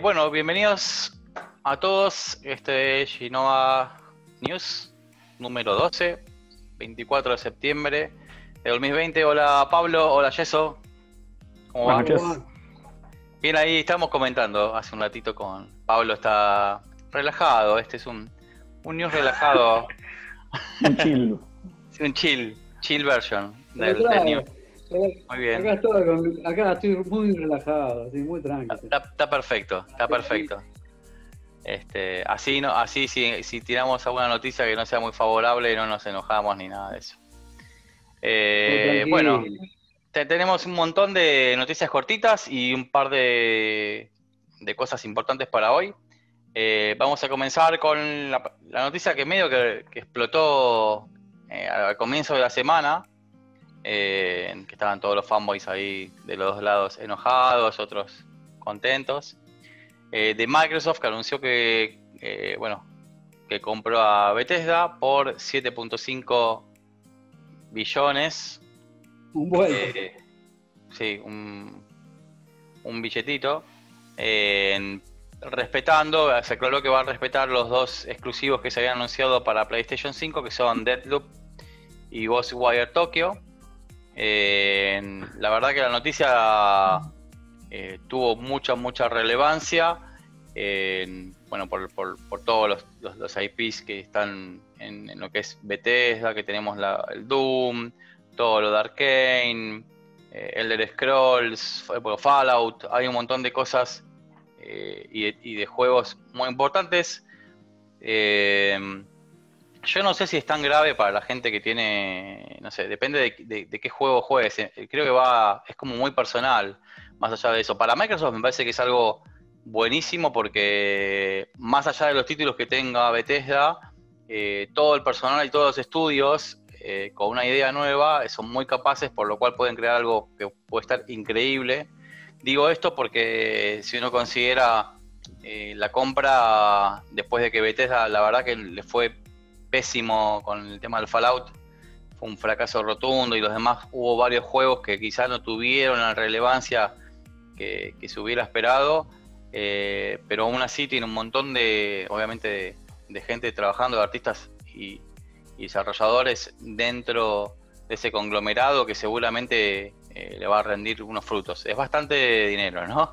Bueno, bienvenidos a todos. Este es GNova News número 12, 24 de septiembre de 2020. Hola Pablo, hola Yeso. ¿Cómo va? Bien, ahí estamos comentando hace un ratito con Pablo. Está relajado, este es un news relajado. Un chill. Sí, un chill version del, claro, del news. Muy bien. Acá estoy muy relajado, estoy muy tranquilo. Está perfecto, está perfecto. Así, no, así si tiramos alguna noticia que no sea muy favorable, no nos enojamos ni nada de eso. Bueno, tenemos un montón de noticias cortitas y un par de cosas importantes para hoy. Vamos a comenzar con la noticia que medio que explotó al comienzo de la semana. Que estaban todos los fanboys ahí de los dos lados enojados, otros contentos, de Microsoft, que anunció que que compró a Bethesda por 7.5 billones. Un buen sí, un billetito, respetando, se aclaró que va a respetar los dos exclusivos que se habían anunciado para PlayStation 5, que son Deathloop y Ghostwire Tokyo. La verdad que la noticia tuvo mucha relevancia, bueno, por todos los IPs que están en lo que es Bethesda, que tenemos el Doom, todo lo de Arkane, Elder Scrolls, Fallout. Hay un montón de cosas y de juegos muy importantes. Yo no sé si es tan grave para la gente que tiene, no sé, depende de qué juego juegues. Creo que es como muy personal, más allá de eso. Para Microsoft me parece que es algo buenísimo porque más allá de los títulos que tenga Bethesda, todo el personal y todos los estudios con una idea nueva son muy capaces, por lo cual pueden crear algo que puede estar increíble. Digo esto porque si uno considera la compra después de que Bethesda, la verdad que le fue pésimo con el tema del Fallout, fue un fracaso rotundo, y los demás hubo varios juegos que quizás no tuvieron la relevancia que se hubiera esperado, pero aún así tiene un montón de, obviamente, de gente trabajando, de artistas y desarrolladores dentro de ese conglomerado que seguramente le va a rendir unos frutos. Es bastante dinero, ¿no?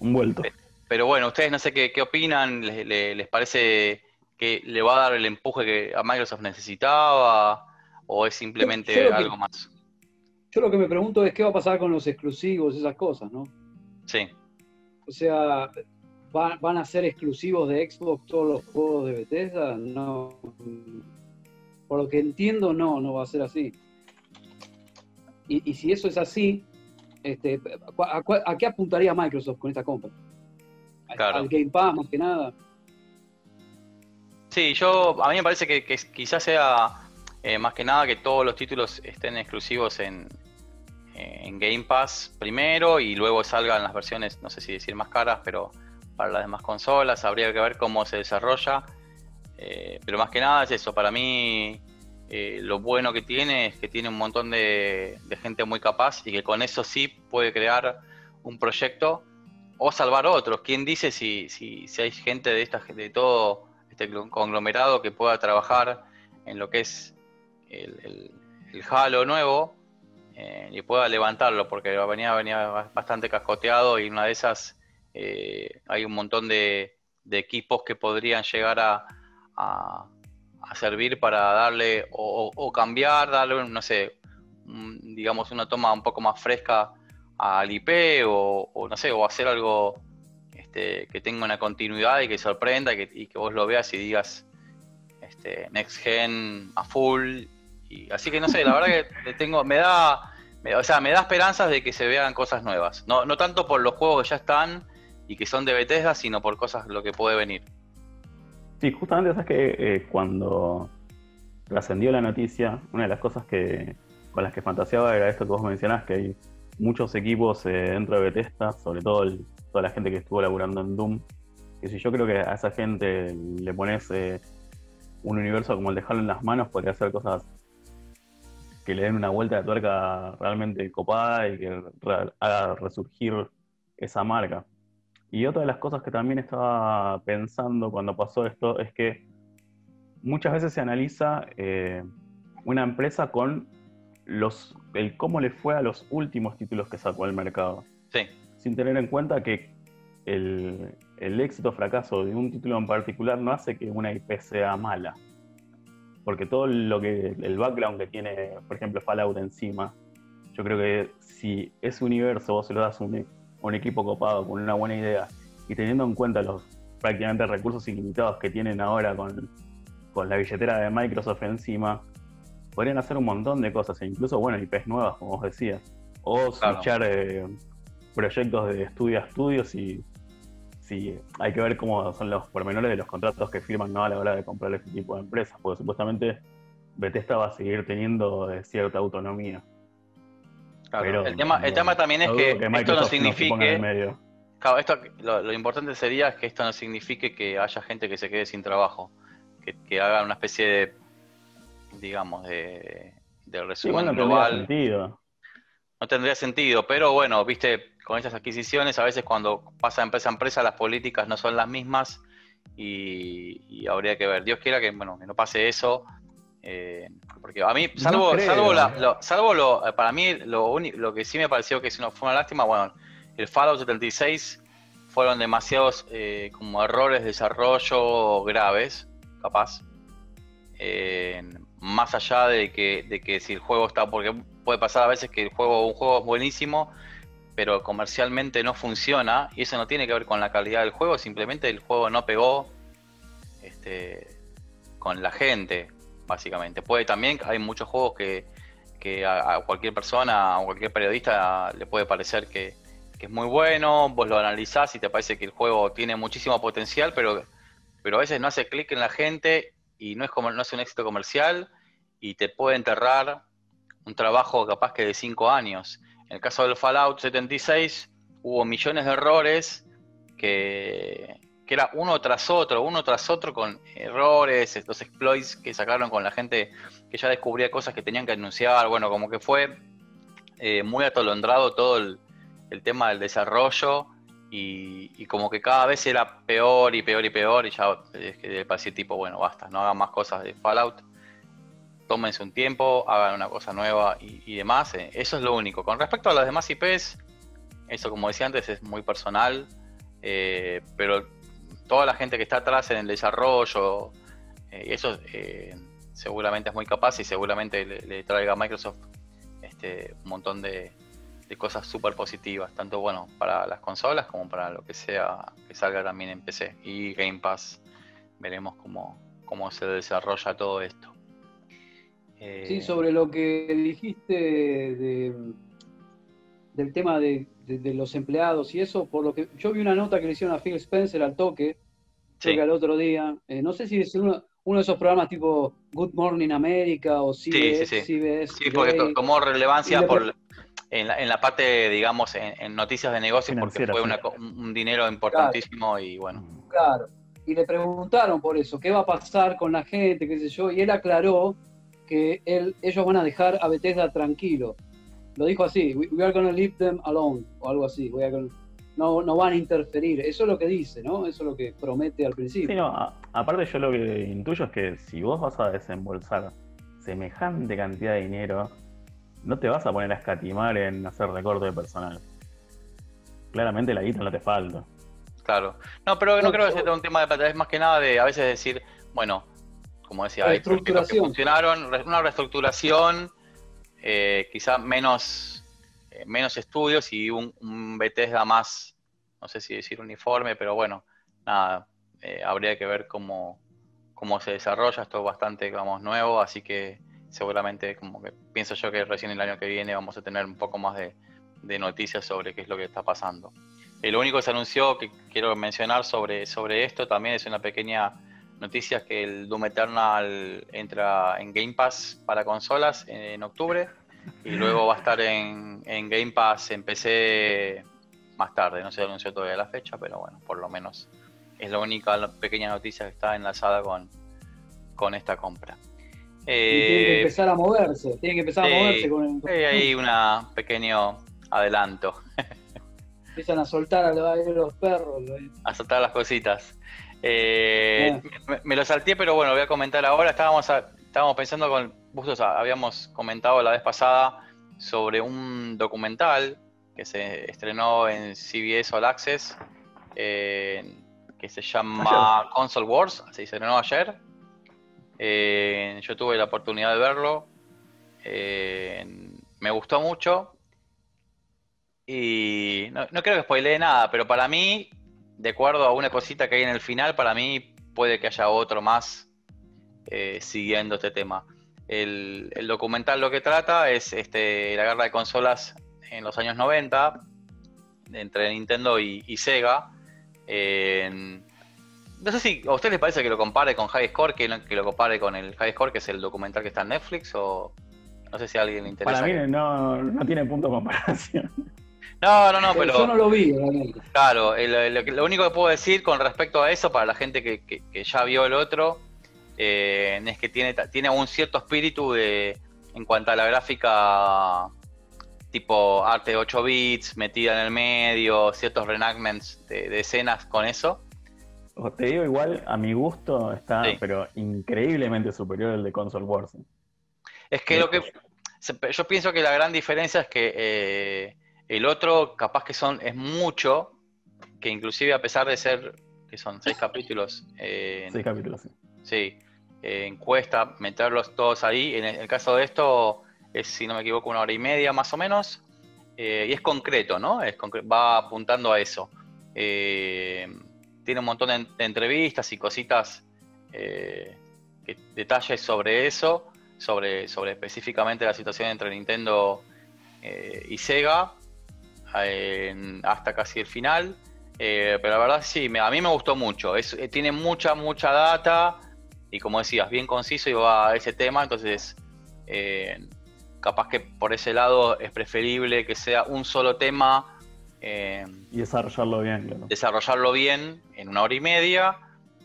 Un vuelto. Pero bueno, ustedes no sé qué opinan, les parece que le va a dar el empuje que a Microsoft necesitaba, o es simplemente algo más. Yo lo que me pregunto es qué va a pasar con los exclusivos, esas cosas, ¿no? Sí. O sea, ¿van a ser exclusivos de Xbox todos los juegos de Bethesda? No. Por lo que entiendo, no va a ser así. Y si eso es así, ¿a qué apuntaría Microsoft con esta compra? Claro. Al Game Pass, más que nada. Sí, a mí me parece que quizás sea más que nada que todos los títulos estén exclusivos en Game Pass primero y luego salgan las versiones, no sé si decir más caras, pero para las demás consolas. Habría que ver cómo se desarrolla, pero más que nada es eso. Para mí lo bueno que tiene es que tiene un montón de gente muy capaz y que con eso sí puede crear un proyecto o salvar otros. ¿Quién dice si hay gente de todo este conglomerado que pueda trabajar en lo que es el Halo nuevo y pueda levantarlo? Porque venía bastante cascoteado, y una de esas hay un montón de equipos que podrían llegar a servir para darle o cambiar, darle, no sé, digamos, una toma un poco más fresca al IP, o no sé, o hacer algo que tenga una continuidad y que sorprenda, y que vos lo veas y digas next gen a full. Y así que no sé, la verdad que me da esperanzas de que se vean cosas nuevas, no tanto por los juegos que ya están y que son de Bethesda, sino por cosas lo que puede venir. Sí, justamente, sabes que cuando trascendió la noticia, una de las cosas con las que fantaseaba era esto que vos mencionás, que hay muchos equipos dentro de Bethesda, sobre todo toda la gente que estuvo laburando en Doom. Y si yo creo que a esa gente le pones un universo como el de Halo en las manos, podría hacer cosas que le den una vuelta de tuerca realmente copada y que haga resurgir esa marca. Y otra de las cosas que también estaba pensando cuando pasó esto es que muchas veces se analiza una empresa con el cómo le fue a los últimos títulos que sacó al mercado. Sí. Sin tener en cuenta que el éxito o fracaso de un título en particular no hace que una IP sea mala. Porque todo lo que el background que tiene, por ejemplo, Fallout encima, yo creo que si ese universo vos se lo das a un equipo copado con una buena idea y teniendo en cuenta los prácticamente recursos ilimitados que tienen ahora con la billetera de Microsoft encima, podrían hacer un montón de cosas, e incluso, bueno, IPs nuevas, como vos decías, o switchar proyectos de estudio a estudios, y sí, hay que ver cómo son los pormenores de los contratos que firman, ¿no?, a la hora de comprar este tipo de empresas, porque supuestamente Bethesda va a seguir teniendo cierta autonomía. Claro, pero el tema también es que esto no signifique... Claro, esto, lo importante sería es que esto no signifique que haya gente que se quede sin trabajo, que haga una especie de, digamos, de resumen global. No tendría sentido, pero bueno, viste, con esas adquisiciones a veces cuando pasa empresa a empresa las políticas no son las mismas y habría que ver. Dios quiera que, bueno, que no pase eso, porque a mí, para mí lo que sí me pareció que fue una lástima, bueno, el Fallout 76 fueron demasiados como errores de desarrollo graves, capaz, más allá de que si el juego está, porque puede pasar a veces que un juego es buenísimo, pero comercialmente no funciona, y eso no tiene que ver con la calidad del juego, simplemente el juego no pegó con la gente, básicamente. Puede también, hay muchos juegos que a cualquier persona, a cualquier periodista le puede parecer que es muy bueno, vos lo analizás y te parece que el juego tiene muchísimo potencial, pero a veces no hace clic en la gente y no es un éxito comercial y te puede enterrar un trabajo capaz que de 5 años. En el caso del Fallout 76 hubo millones de errores que era uno tras otro con errores, los exploits que sacaron con la gente que ya descubría cosas que tenían que anunciar. Bueno, como que fue muy atolondrado todo el tema del desarrollo y como que cada vez era peor y peor y peor, y ya es que parecía tipo, bueno, basta, no hagan más cosas de Fallout. Tómense un tiempo, hagan una cosa nueva y demás. Eso es lo único. Con respecto a las demás IPs, eso, como decía antes, es muy personal, pero toda la gente que está atrás en el desarrollo, eso seguramente es muy capaz y seguramente le traiga a Microsoft un montón de cosas súper positivas, tanto bueno para las consolas como para lo que sea que salga también en PC y Game Pass. Veremos cómo se desarrolla todo esto. Sí, sobre lo que dijiste del tema de los empleados y eso, por lo que yo vi una nota que le hicieron a Phil Spencer al toque, sí, creo que al otro día, no sé si es uno de esos programas tipo Good Morning America o CBS. Sí, sí, sí. CBS, sí, porque tomó relevancia en la parte, digamos, en noticias de negocios, porque fue un dinero importantísimo, claro, y bueno. Claro, y le preguntaron por eso, ¿qué va a pasar con la gente, qué sé yo? Y él aclaró que ellos van a dejar a Bethesda tranquilo. Lo dijo así, we are going to leave them alone, o algo así, no van a interferir. Eso es lo que dice, ¿no? Eso es lo que promete al principio. Sí, no, aparte yo lo que intuyo es que si vos vas a desembolsar semejante cantidad de dinero, no te vas a poner a escatimar en hacer recorte de personal. Claramente la guita no te falta. Claro. No, pero no creo que sea un tema de plata, es más que nada de a veces decir, bueno, como decía, hay proyectos que funcionaron, una reestructuración, quizá menos estudios y un Bethesda más, no sé si decir uniforme, pero bueno, nada, habría que ver cómo se desarrolla. Esto es bastante, digamos, nuevo, así que seguramente, como que pienso yo, que recién el año que viene vamos a tener un poco más de noticias sobre qué es lo que está pasando. Lo único que se anunció, que quiero mencionar sobre esto, también es una pequeña noticias, que el Doom Eternal entra en Game Pass para consolas en octubre y luego va a estar en Game Pass en PC más tarde. No se anunció todavía la fecha, pero bueno, por lo menos es la única pequeña noticia que está enlazada con esta compra. Tiene que empezar a moverse, tiene que empezar a moverse. Hay un pequeño adelanto. Empiezan a soltar a los perros. A soltar las cositas. Me lo salté, pero bueno, voy a comentar ahora. Estábamos pensando con Bustos, habíamos comentado la vez pasada sobre un documental que se estrenó en CBS All Access, que se llama Console Wars, así se estrenó ayer. Yo tuve la oportunidad de verlo, me gustó mucho y no creo que spoilee nada, pero para mí, de acuerdo a una cosita que hay en el final, para mí puede que haya otro más siguiendo este tema. El documental lo que trata es la guerra de consolas en los años 90 entre Nintendo y Sega. No sé si a ustedes les parece que lo compare con High Score, que lo compare con el High Score, que es el documental que está en Netflix, o no sé si a alguien le interesa. Para mí no tiene punto de comparación. No, pero... Yo no lo vi, realmente. Claro, lo único que puedo decir con respecto a eso, para la gente que ya vio el otro, es que tiene un cierto espíritu en cuanto a la gráfica, tipo arte de 8 bits, metida en el medio, ciertos reenactments de escenas con eso. Te digo, igual, a mi gusto está, sí, pero increíblemente superior al de Console Wars. Es que yo pienso que la gran diferencia es que el otro, capaz que es mucho, que inclusive a pesar de ser, que son 6 capítulos. 6 capítulos, sí. Sí, cuesta meterlos todos ahí. En el caso de esto, es, si no me equivoco, 1 hora y media más o menos. Y es concreto, ¿no? Va apuntando a eso. Tiene un montón de entrevistas y cositas, detalles sobre eso, sobre específicamente la situación entre Nintendo y Sega, hasta casi el final. Pero la verdad sí, a mí me gustó mucho. Tiene mucha data y, como decías, bien conciso y va a ese tema. Entonces, capaz que por ese lado es preferible que sea un solo tema. Y desarrollarlo bien, claro. Desarrollarlo bien en 1 hora y media,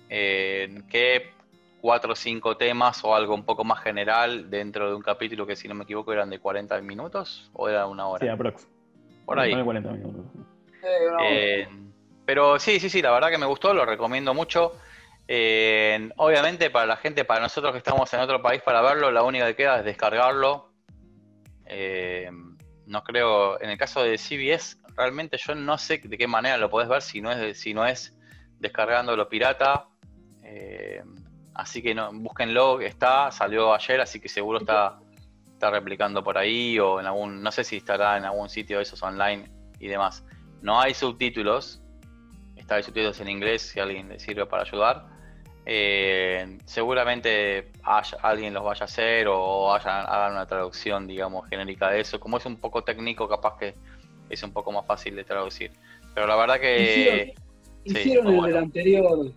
que 4 o 5 temas o algo un poco más general dentro de un capítulo que, si no me equivoco, eran de 40 minutos o era 1 hora. Sí, aproximadamente. Por ahí. 40 minutos. Pero sí, la verdad que me gustó, lo recomiendo mucho. Obviamente para la gente, para nosotros que estamos en otro país para verlo, la única que queda es descargarlo. No creo, en el caso de CBS, realmente yo no sé de qué manera lo podés ver si no es descargándolo pirata. Así que no, búsquenlo, salió ayer, así que seguro está replicando por ahí, o en algún, no sé si estará en algún sitio de esos online y demás. No hay subtítulos, hay subtítulos en inglés si a alguien le sirve para ayudar. Seguramente alguien los vaya a hacer o hagan una traducción, digamos, genérica de eso. Como es un poco técnico, capaz que es un poco más fácil de traducir, pero la verdad que... Hicieron el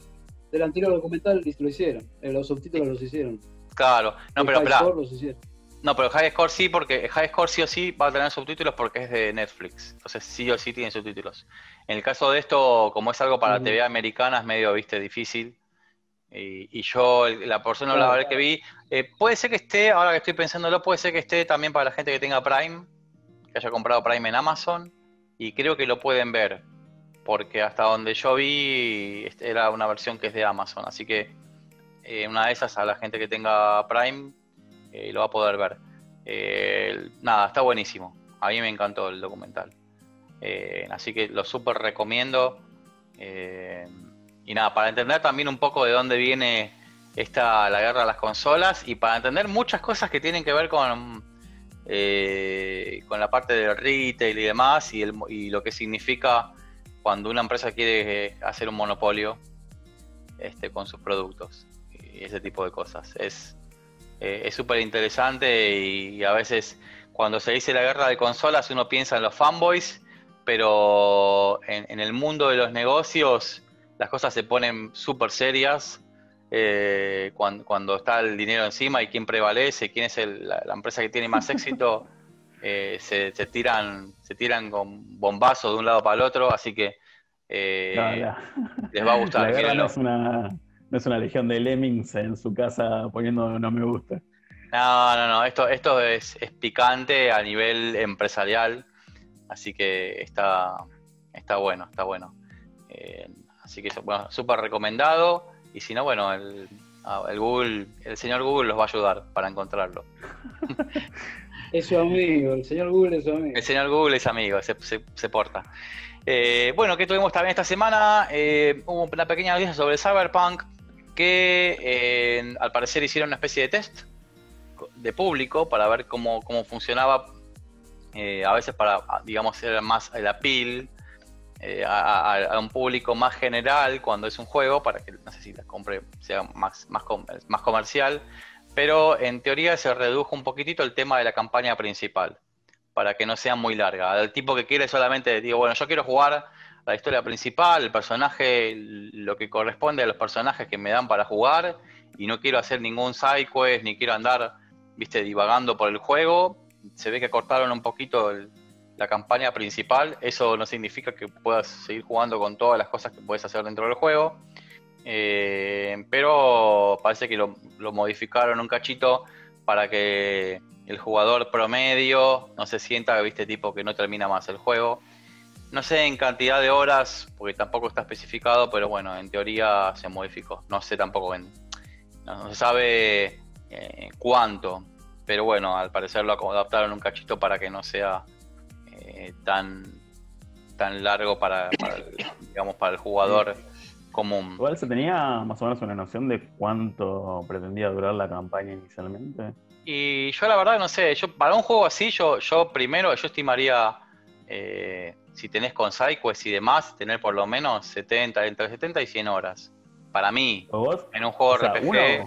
del anterior documental, lo hicieron, los subtítulos los hicieron. Claro, no, pero espera. No, pero High Score sí, porque High Score sí o sí va a tener subtítulos porque es de Netflix, entonces sí o sí tiene subtítulos. En el caso de esto, como es algo para TV americana, es medio, difícil. Y yo, la porción hablar que vi, puede ser que esté, ahora que estoy pensándolo, puede ser que esté también para la gente que tenga Prime, que haya comprado Prime en Amazon, y creo que lo pueden ver, porque hasta donde yo vi era una versión que es de Amazon, así que una de esas, a la gente que tenga Prime lo va a poder ver. Nada, está buenísimo, a mí me encantó el documental, así que lo súper recomiendo. Y nada, para entender también un poco de dónde viene la guerra de las consolas, y para entender muchas cosas que tienen que ver con la parte del retail y demás, y lo que significa cuando una empresa quiere hacer un monopolio con sus productos y ese tipo de cosas. Es súper interesante, y a veces cuando se dice la guerra de consolas uno piensa en los fanboys, pero en el mundo de los negocios las cosas se ponen súper serias cuando está el dinero encima y quién prevalece, quién es la empresa que tiene más éxito. Se tiran con bombazos de un lado para el otro, así que les va a gustar. La guerra no es una legión de lemmings en su casa poniendo no me gusta. No, esto es picante a nivel empresarial, así que está Está bueno, está bueno. Así que, bueno, súper recomendado. Y si no, bueno, el señor Google los va a ayudar para encontrarlo. Es su amigo, el señor Google es su amigo. El señor Google es amigo, se porta. Bueno, ¿qué tuvimos también esta semana? Hubo una pequeña noticia sobre Cyberpunk, que al parecer hicieron una especie de test de público para ver cómo funcionaba, a veces para, digamos, hacer más el appeal a un público más general cuando es un juego, para que no sé si la compre, sea más comercial, pero en teoría se redujo un poquitito el tema de la campaña principal, para que no sea muy larga. El tipo que quiere solamente, digo, bueno, yo quiero jugar la historia principal, el personaje, lo que corresponde a los personajes que me dan para jugar, y no quiero hacer ningún side quest, ni quiero andar, viste, divagando por el juego. Se ve que cortaron un poquito la campaña principal. Eso no significa que puedas seguir jugando con todas las cosas que puedes hacer dentro del juego, pero parece que lo modificaron un cachito para que el jugador promedio no se sienta, viste, tipo que no termina más el juego. No sé en cantidad de horas, porque tampoco está especificado, pero bueno, en teoría se modificó. No sé tampoco, no se sabe cuánto, pero bueno, al parecer lo adaptaron un cachito para que no sea tan largo para el jugador común. ¿Igual se tenía más o menos una noción de cuánto pretendía durar la campaña inicialmente? Y yo la verdad no sé, para un juego así yo estimaría, si tenés con sidequests y demás, tener por lo menos 70, entre 70 y 100 horas. Para mí, en un juego, o sea, RPG,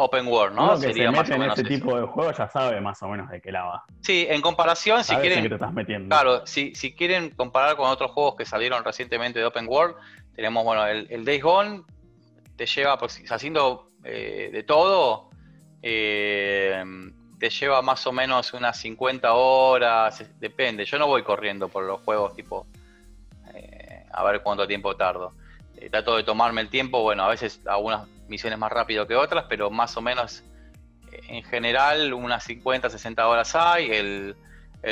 open world, ¿no? Uno que sería se mete más o menos en este tipo de juego ya sabe más o menos de qué la va. Sí, en comparación, si quieren, que te estás metiendo. Claro, si quieren comparar con otros juegos que salieron recientemente de open world, tenemos, bueno, el Days Gone te lleva, pues, haciendo de todo, te lleva más o menos unas 50 horas, depende. Yo no voy corriendo por los juegos, tipo, a ver cuánto tiempo tardo. Trato de tomarme el tiempo, bueno, a veces algunas misiones más rápido que otras, pero más o menos, en general, unas 50, 60 horas hay. El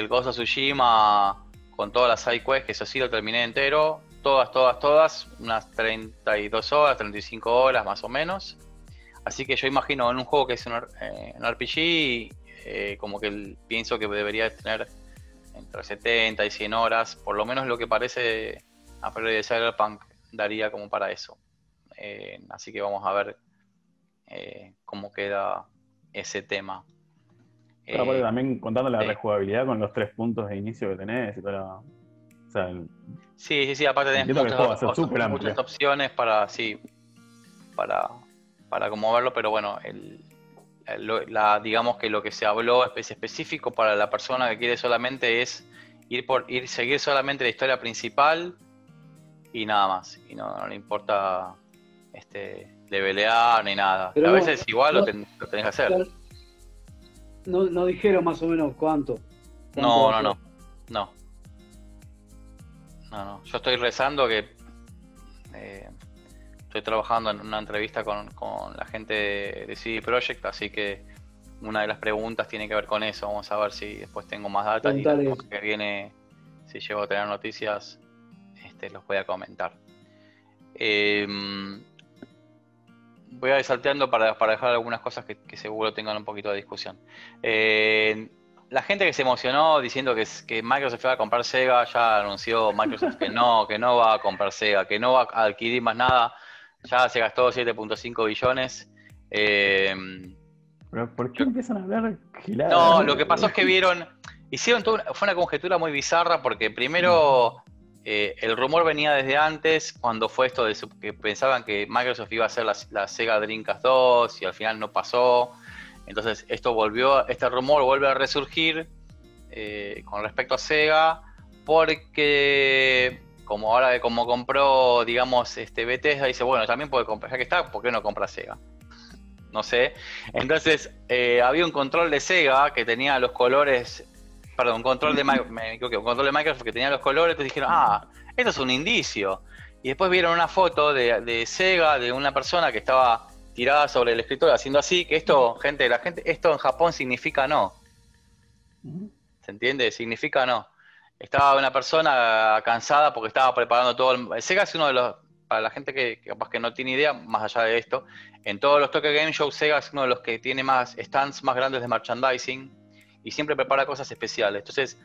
Ghost of Tsushima, con todas las side quests, que eso sí lo terminé entero, todas, unas 32 horas, 35 horas más o menos. Así que yo imagino, en un juego que es un RPG, como que pienso que debería tener entre 70 y 100 horas, por lo menos lo que parece a priori de Cyberpunk daría como para eso. Así que vamos a ver cómo queda ese tema. Pero aparte también contando la rejugabilidad con los 3 puntos de inicio que tenés y toda o sea, sí, aparte tenés muchas opciones para... Sí, para como verlo, pero bueno, digamos que lo que se habló es específico para la persona que quiere solamente es seguir solamente la historia principal y nada más, y no le importa levelear ni nada, pero a veces igual lo tenés que hacer. No dijeron más o menos cuánto no, yo estoy rezando que estoy trabajando en una entrevista con la gente de CD Projekt, así que una de las preguntas tiene que ver con eso. Vamos a ver si después tengo más data y lo que viene, si llego a tener noticias, los voy a comentar. Voy a ir salteando para dejar algunas cosas que seguro tengan un poquito de discusión. La gente que se emocionó diciendo que Microsoft iba a comprar Sega, ya anunció Microsoft que no va a comprar Sega, que no va a adquirir más nada. Ya se gastó 7.5 billones. ¿Pero por qué empiezan a hablar giladas? No, lo que pasó es que fue una conjetura muy bizarra, porque primero el rumor venía desde antes, cuando fue esto de que pensaban que Microsoft iba a hacer la Sega Dreamcast 2 y al final no pasó. Entonces este rumor vuelve a resurgir con respecto a Sega, porque como ahora como compró, digamos, Bethesda, dice, bueno, también puede comprar, ya que está, ¿por qué no compra Sega? No sé. Entonces había un control de Sega que tenía los colores, perdón, un control de Microsoft que tenía los colores, entonces dijeron, esto es un indicio. Y después vieron una foto de Sega, de una persona que estaba tirada sobre el escritorio haciendo así, que esto en Japón significa no. ¿Se entiende? Significa no. Estaba una persona cansada porque estaba preparando todo el... Sega es uno de los... Para la gente que capaz que no tiene idea, más allá de esto, en todos los Tokyo Game Show, Sega es uno de los que tiene más stands más grandes de merchandising y siempre prepara cosas especiales. Entonces,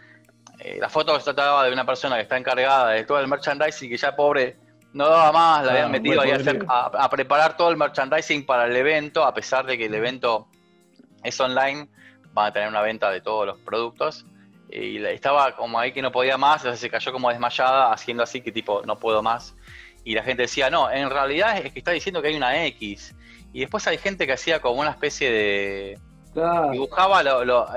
la foto se trataba de una persona que está encargada de todo el merchandising, que ya pobre no daba más, la habían metido ahí a preparar todo el merchandising para el evento, a pesar de que el evento es online, van a tener una venta de todos los productos. Y estaba como ahí que no podía más, entonces se cayó como desmayada, haciendo así que tipo, no puedo más. Y la gente decía, no, en realidad es que está diciendo que hay una X. Y después hay gente que hacía como una especie de... Claro. Dibujaba,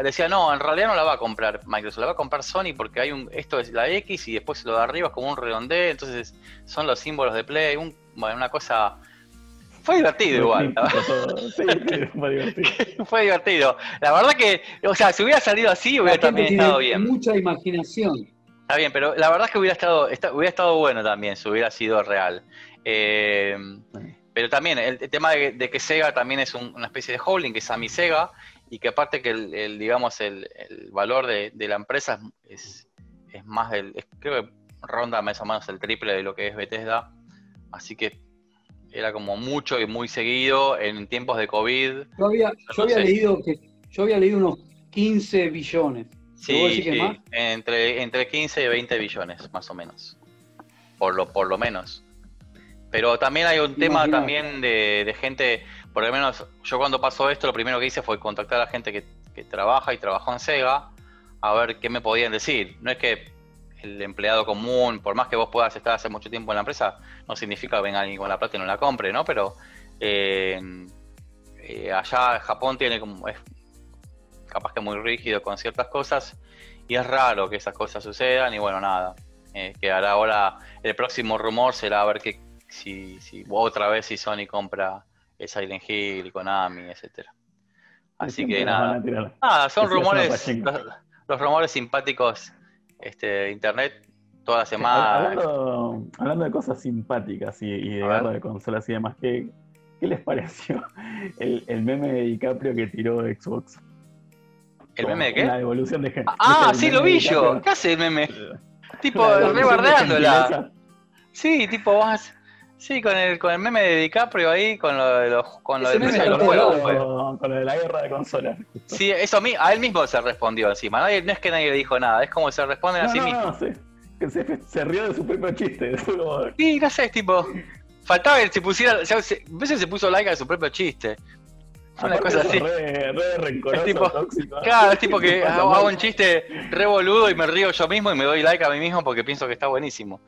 decía, no, en realidad no la va a comprar Microsoft, la va a comprar Sony porque hay un... Esto es la X y después lo de arriba es como un redondel, entonces son los símbolos de Play, bueno, una cosa... Fue divertido igual. Fue divertido. La verdad que, o sea, si hubiera salido así, hubiera también estado bien. Mucha imaginación. Está bien, pero la verdad es que hubiera estado bueno también, si hubiera sido real. Pero también, el tema de que Sega también es una especie de holding, que es a mi Sega, y que aparte que el valor de la empresa es más del... creo que ronda más o menos el triple de lo que es Bethesda. Así que era como mucho y muy seguido en tiempos de COVID. Yo había leído unos 15 billones. Sí, sí. Más? Entre 15 y 20 billones, más o menos. Por lo menos. Pero también hay un tema también de gente, por lo menos yo cuando pasó esto, lo primero que hice fue contactar a la gente que trabaja y trabajó en Sega, a ver qué me podían decir. No es que el empleado común, por más que vos puedas estar hace mucho tiempo en la empresa, no significa que venga alguien con la plata y no la compre, ¿no? Pero allá Japón tiene como, es capaz que muy rígido con ciertas cosas y es raro que esas cosas sucedan y bueno, nada. Quedará ahora, el próximo rumor será a ver que si otra vez si Sony compra Silent Hill, Konami, etcétera. Así que nada. Son rumores, los rumores simpáticos. Internet toda la semana. Hablando de cosas simpáticas y de guerra de consolas y demás, ¿qué les pareció el meme de DiCaprio que tiró de Xbox? ¿El meme de qué? La evolución de gente. Ah, sí, lo vi yo. ¿Qué hace el meme? Tipo, rebardeándola. Sí, tipo, vas. Sí, con el meme de DiCaprio ahí, con lo de los juegos. Con lo de la guerra de consolas. Sí, eso a él mismo se respondió encima. No es que nadie le dijo nada, es como se responden a sí mismos. No, se rió de su propio chiste. Sí, no sé, es tipo. Faltaba que se pusiera. A veces se puso like a su propio chiste. Fue una cosa así. Re rencoroso, es tipo, tóxico. Claro, es tipo que hago un chiste re boludo y me río yo mismo y me doy like a mí mismo porque pienso que está buenísimo.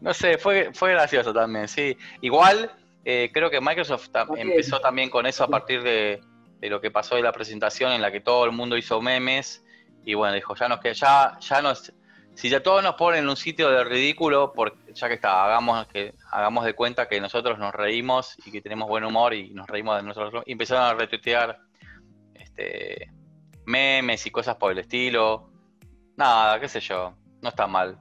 No sé, fue gracioso también, sí. Igual, creo que Microsoft empezó también con eso a partir de lo que pasó de la presentación en la que todo el mundo hizo memes. Y bueno, dijo, si ya todos nos ponen en un sitio de ridículo, ya que está, hagamos de cuenta que nosotros nos reímos y que tenemos buen humor y nos reímos de nosotros. Y empezaron a retuitear memes y cosas por el estilo. Nada, qué sé yo, no está mal.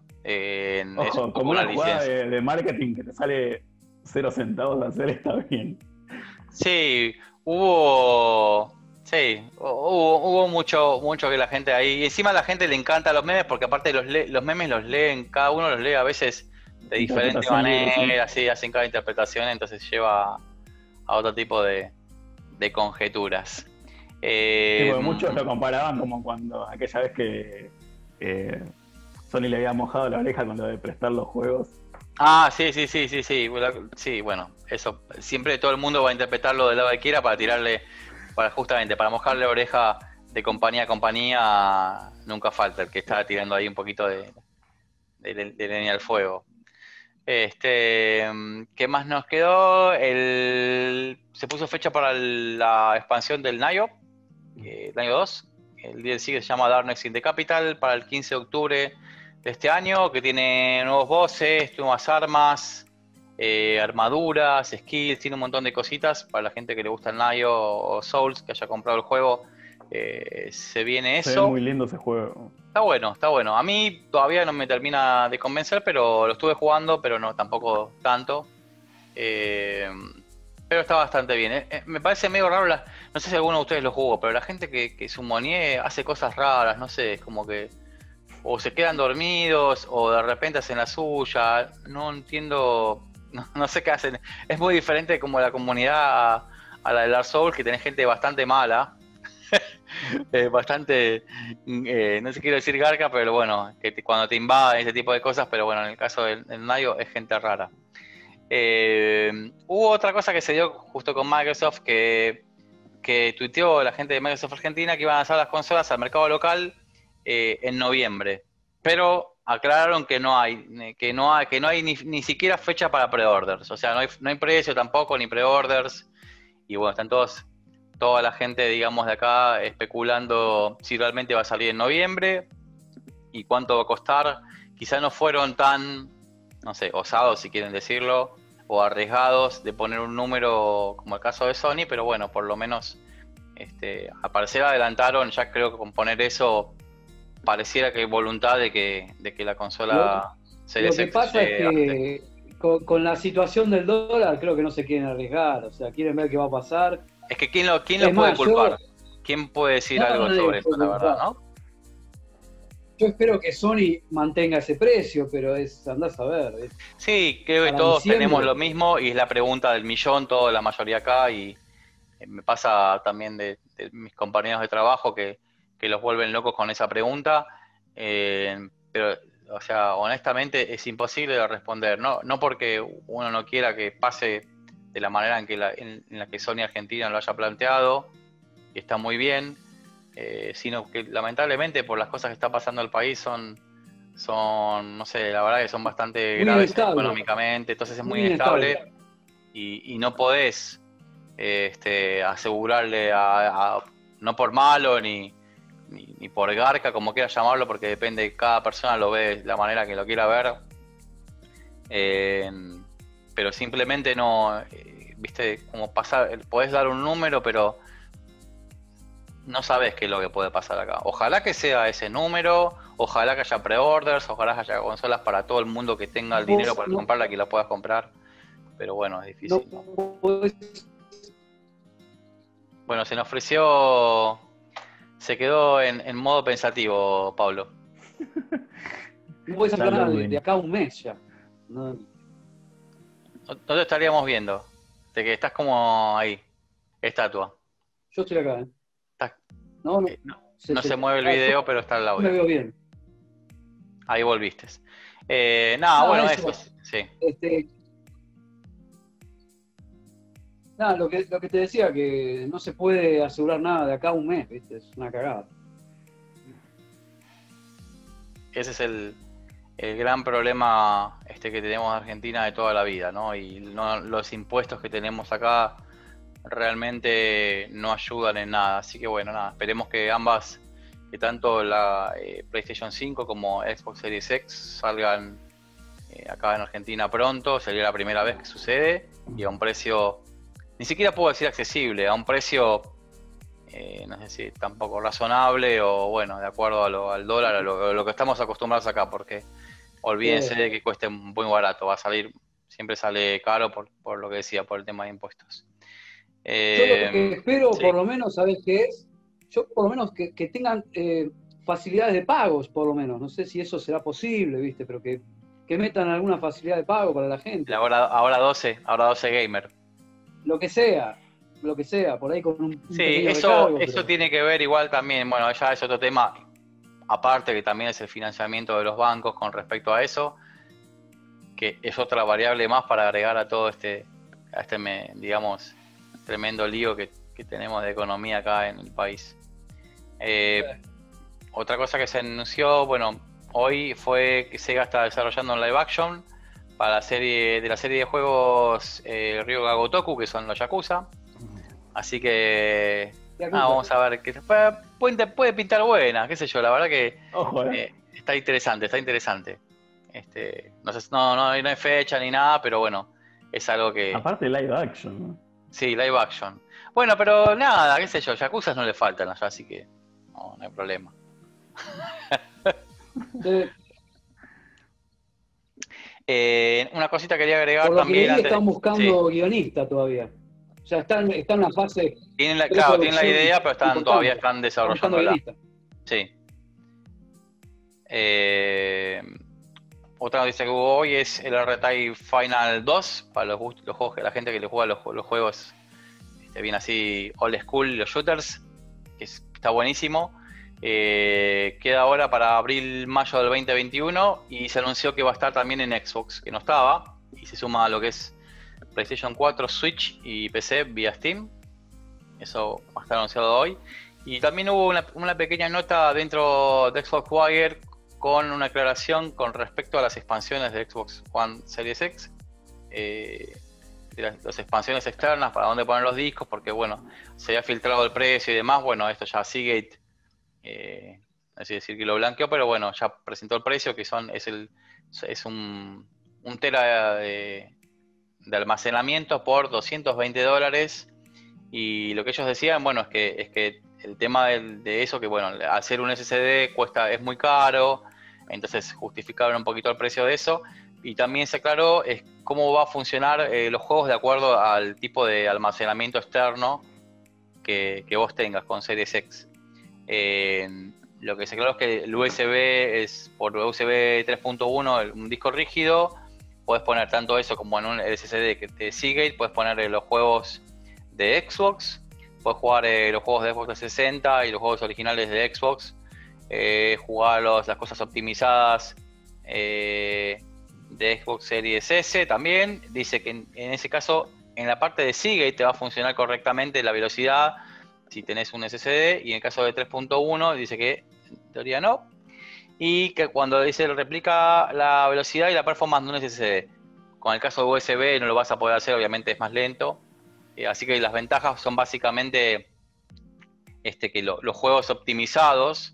Ojo, como una jugada de marketing que te sale 0 centavos de hacer, está bien. Sí, hubo mucho que la gente ahí, y encima a la gente le encanta los memes porque aparte los memes los leen, cada uno los lee a veces de diferente manera, así hacen cada interpretación, entonces lleva a otro tipo de conjeturas. Sí, muchos lo comparaban como cuando aquella vez que Sony le había mojado la oreja con lo de prestar los juegos. Ah, sí. Sí, bueno, eso. Siempre todo el mundo va a interpretarlo del lado que quiera para tirarle, para mojarle la oreja de compañía a compañía, nunca falta el que está tirando ahí un poquito de leña al fuego. ¿Qué más nos quedó? Se puso fecha para la expansión del Nioh, Nioh 2. El DLC que se llama Darkness in the Capital, para el 15 de octubre de este año, que tiene nuevos bosses, nuevas armas, armaduras, skills, tiene un montón de cositas. Para la gente que le gusta el Nioh o Souls, que haya comprado el juego, se viene eso. Se ve muy lindo ese juego. Está bueno. A mí todavía no me termina de convencer, pero lo estuve jugando, pero no tampoco tanto. Pero está bastante bien. Me parece medio raro, no sé si alguno de ustedes lo jugó, pero la gente que sumonee hace cosas raras, no sé, es como que o se quedan dormidos, o de repente hacen la suya, no entiendo, no sé qué hacen. Es muy diferente como la comunidad a la de Dark Souls, que tenés gente bastante mala, bastante, no sé, quiero decir garca, pero bueno, que cuando te invaden ese tipo de cosas, pero bueno, en el caso del Nioh es gente rara. Hubo otra cosa que se dio justo con Microsoft, que tuiteó la gente de Microsoft Argentina que iban a lanzar las consolas al mercado local en noviembre, pero aclararon que no hay ni siquiera fecha para pre-orders, o sea, no hay precio tampoco, ni pre-orders, y bueno, están toda la gente, digamos, de acá especulando si realmente va a salir en noviembre y cuánto va a costar. Quizás no fueron tan, no sé, osados, si quieren decirlo, o arriesgados de poner un número como el caso de Sony, pero bueno, por lo menos al parecer adelantaron. Ya creo que con poner eso pareciera que hay voluntad de que la consola se les exige. Lo que pasa es que con la situación del dólar creo que no se quieren arriesgar, o sea, quieren ver qué va a pasar. Es que ¿quién lo puede culpar? ¿Quién puede decir algo sobre esto, la verdad, no? Yo espero que Sony mantenga ese precio, pero andás a ver. Sí, creo que todos tenemos lo mismo y es la pregunta del millón, toda la mayoría acá, y me pasa también de mis compañeros de trabajo que los vuelven locos con esa pregunta, pero, o sea, honestamente es imposible de responder, no porque uno no quiera que pase de la manera en la que Sony Argentina lo haya planteado, que está muy bien, sino que lamentablemente por las cosas que está pasando el país son, no sé, la verdad que son bastante muy graves económicamente, entonces es muy inestable y no podés asegurarle a no por malo ni por garca, como quieras llamarlo, porque depende de cada persona, lo ve de la manera que lo quiera ver, pero simplemente no, viste, como pasar, podés dar un número, pero no sabes qué es lo que puede pasar acá. Ojalá que sea ese número, ojalá que haya pre-orders, ojalá que haya consolas para todo el mundo que tenga el dinero para comprarla, que la puedas comprar. Pero bueno, es difícil. Bueno, se nos ofreció. Se quedó en modo pensativo, Pablo. No puedes hablar de acá un mes ya. No te estaríamos viendo. De que estás como ahí, estatua. Yo estoy acá, ¿eh? No se mueve el video, pero está el audio. Me veo bien. Ahí volviste. Bueno, eso sí. Lo que te decía, que no se puede asegurar nada de acá a un mes, ¿viste? Es una cagada. Ese es el gran problema que tenemos en Argentina de toda la vida, ¿no? Y los impuestos que tenemos acá realmente no ayudan en nada, así que bueno, nada, esperemos que tanto la PlayStation 5 como Xbox Series X salgan acá en Argentina pronto. Sería la primera vez que sucede, y a un precio, ni siquiera puedo decir accesible, a un precio no sé si tampoco razonable, o bueno, de acuerdo al dólar, a lo que estamos acostumbrados acá, porque olvídense de que cueste muy barato, va a salir, siempre sale caro por lo que decía, por el tema de impuestos. Yo lo que espero, sí, por lo menos, ¿sabés qué es? Yo por lo menos que tengan facilidades de pagos, por lo menos. No sé si eso será posible, ¿viste? Pero que metan alguna facilidad de pago para la gente. Ahora 12 gamer. Lo que sea, por ahí con un... Sí, eso tiene que ver igual también, bueno, ya es otro tema, aparte, que también es el financiamiento de los bancos con respecto a eso, que es otra variable más para agregar a todo digamos, tremendo lío que tenemos de economía acá en el país. Otra cosa que se anunció, bueno, hoy fue que Sega está desarrollando un live action para la serie de juegos Ryoga Gotoku, que son los Yakuza. Así que vamos a ver, que puede pintar buena, qué sé yo, la verdad que está interesante. No hay fecha ni nada, pero bueno, es algo que... Aparte live action, ¿no? Sí, live action. Bueno, pero nada, qué sé yo, Yakuza no le faltan allá, así que no hay problema. Una cosita quería agregar por lo también. Que están buscando guionista todavía. O sea, están en la fase... Tienen la idea, pero todavía están desarrollándola. Sí. Otra noticia que hubo hoy es el R-Type Final 2, para los juegos, la gente que le juega los juegos bien así old school, los shooters, que está buenísimo. Queda ahora para abril-mayo del 2021 y se anunció que va a estar también en Xbox, que no estaba, y se suma a lo que es PlayStation 4, Switch y PC vía Steam. Eso va a estar anunciado hoy. Y también hubo una pequeña nota dentro de Xbox Wire con una aclaración con respecto a las expansiones de Xbox One Series X, de las expansiones externas, para dónde poner los discos, porque bueno, se había filtrado el precio y demás. Bueno, esto ya Seagate, no sé decir que lo blanqueó, pero bueno, ya presentó el precio, que es un tera de almacenamiento por $220. Y lo que ellos decían, bueno, es que el tema de eso, que bueno, hacer un SSD es muy caro, entonces justificaron un poquito el precio de eso. Y también se aclaró cómo va a funcionar los juegos de acuerdo al tipo de almacenamiento externo que vos tengas con Series X. Lo que se aclaró es que el USB es por USB 3.1, un disco rígido. Podés poner tanto eso como en un SSD de Seagate, podés poner los juegos de Xbox, podés jugar los juegos de Xbox 360 y los juegos originales de Xbox, jugar las cosas optimizadas de Xbox Series S también. Dice que en ese caso, en la parte de Seagate te va a funcionar correctamente la velocidad si tenés un SSD, y en el caso de 3.1 dice que en teoría no, y que cuando dice replica la velocidad y la performance de un SSD. Con el caso de USB no lo vas a poder hacer, obviamente es más lento. Así que las ventajas son básicamente que los juegos optimizados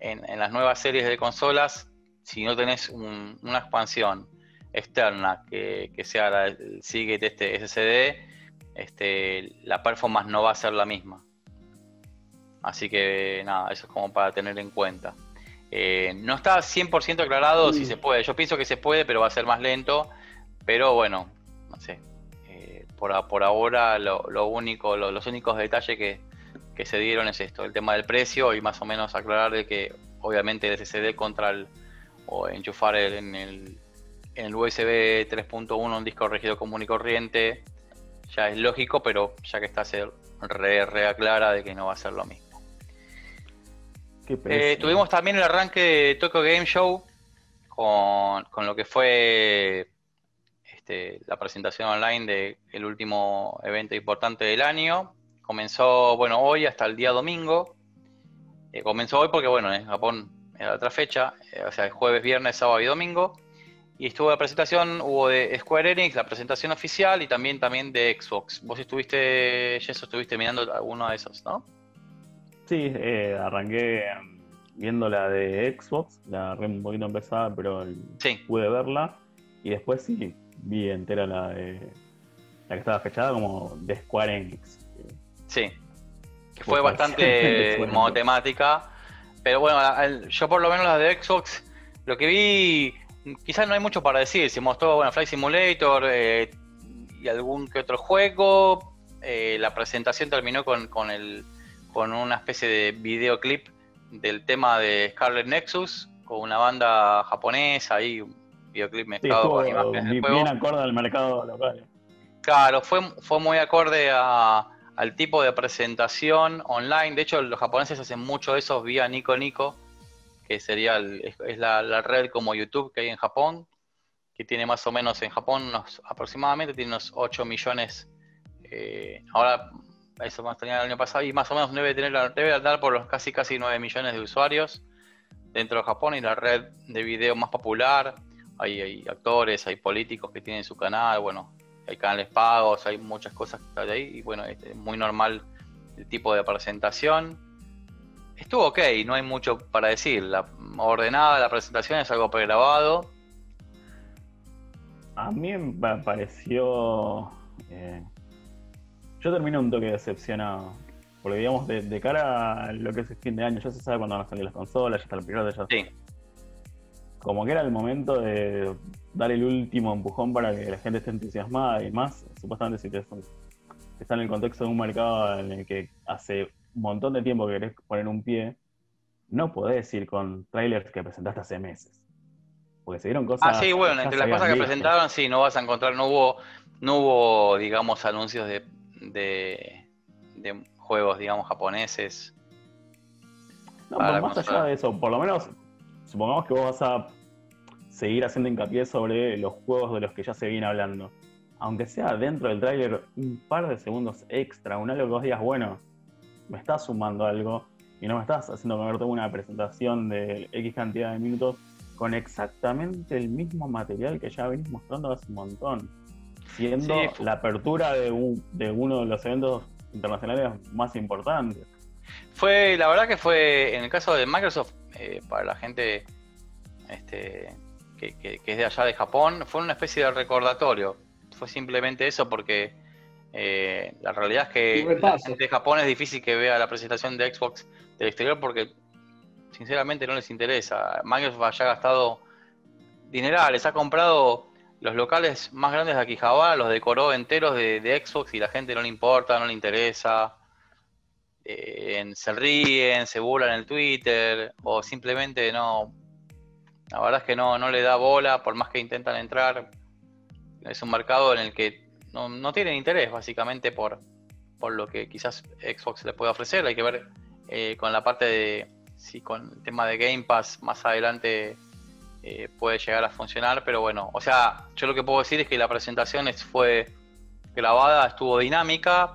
en las nuevas series de consolas, si no tenés una expansión externa que sea el Seagate SSD, la performance no va a ser la misma. Así que nada, eso es como para tener en cuenta. No está 100% aclarado si se puede. Yo pienso que se puede, pero va a ser más lento. Pero bueno, no sé. Por ahora los únicos detalles que se dieron es esto, el tema del precio, y más o menos aclarar de que obviamente el SSD o enchufar en el USB 3.1 un disco rígido común y corriente ya es lógico, pero ya que está, se reaclara de que no va a ser lo mismo. Tuvimos también el arranque de Tokyo Game Show con lo que fue la presentación online del último evento importante del año. Comenzó, bueno, hoy hasta el día domingo. Comenzó hoy porque, bueno, en Japón era otra fecha, o sea, jueves, viernes, sábado y domingo. Y estuvo la presentación, hubo de Square Enix, la presentación oficial, y también de Xbox. Vos estuviste mirando alguno de esos, ¿no? Sí, arranqué viendo la de Xbox, la arranqué un poquito empezada, pero pude verla. Y después sí, vi entera la que estaba fechada como de Square Enix. Sí, que fue bastante monotemática. Pero bueno, yo por lo menos las de Xbox, lo que vi, quizás no hay mucho para decir. Se mostró, bueno, Flight Simulator y algún que otro juego. La presentación terminó con una especie de videoclip del tema de Scarlet Nexus, con una banda japonesa ahí. Videoclip mezclado con imágenes del juego. Bien acorde al mercado local. Claro, fue muy acorde al tipo de presentación online. De hecho, los japoneses hacen mucho eso vía Nico Nico, que sería es la red como YouTube que hay en Japón, que tiene más o menos en Japón aproximadamente tiene unos 8 millones. Ahora, eso más tenía el año pasado, y más o menos debe andar por los casi 9 millones de usuarios dentro de Japón, y la red de video más popular. Hay actores, hay políticos que tienen su canal, bueno, hay canales pagos, hay muchas cosas que están ahí, y bueno, es muy normal el tipo de presentación. Estuvo ok, no hay mucho para decir. La presentación es algo pregrabado. A mí me pareció... yo terminé un toque decepcionado, porque digamos, de cara a lo que es el fin de año, ya se sabe cuándo van a salir las consolas, ya está el piloto, ya... Sí. Como que era el momento de dar el último empujón para que la gente esté entusiasmada, y más, supuestamente, si te está en el contexto de un mercado en el que hace un montón de tiempo que querés poner un pie, no podés ir con trailers que presentaste hace meses. Porque se dieron cosas... Ah, sí, bueno, entre las cosas que presentaron, sí, no vas a encontrar, no hubo digamos, anuncios de juegos, digamos, japoneses. No, más allá de eso, por lo menos, supongamos que vos vas a seguir haciendo hincapié sobre los juegos de los que ya se viene hablando. Aunque sea dentro del tráiler un par de segundos extra, un algo que vos digas, bueno, me estás sumando algo y no me estás haciendo comer toda una presentación de X cantidad de minutos con exactamente el mismo material que ya venís mostrando hace un montón. Siendo sí, la apertura de uno de los eventos internacionales más importantes. Fue, la verdad que fue, en el caso de Microsoft, para la gente que es de allá de Japón, fue una especie de recordatorio. Fue simplemente eso, porque la realidad es que la gente de Japón es difícil que vea la presentación de Xbox del exterior porque sinceramente no les interesa. Microsoft haya gastado dinerales, ha comprado los locales más grandes de Akihabara, los decoró enteros de Xbox y la gente no le importa, no le interesa. Se ríen, se burlan en Twitter o simplemente no. La verdad es que no le da bola por más que intentan entrar. Es un mercado en el que no tienen interés, básicamente, por lo que quizás Xbox le puede ofrecer. Hay que ver con la parte de si con el tema de Game Pass más adelante puede llegar a funcionar, pero bueno, o sea, yo lo que puedo decir es que la presentación fue grabada, estuvo dinámica,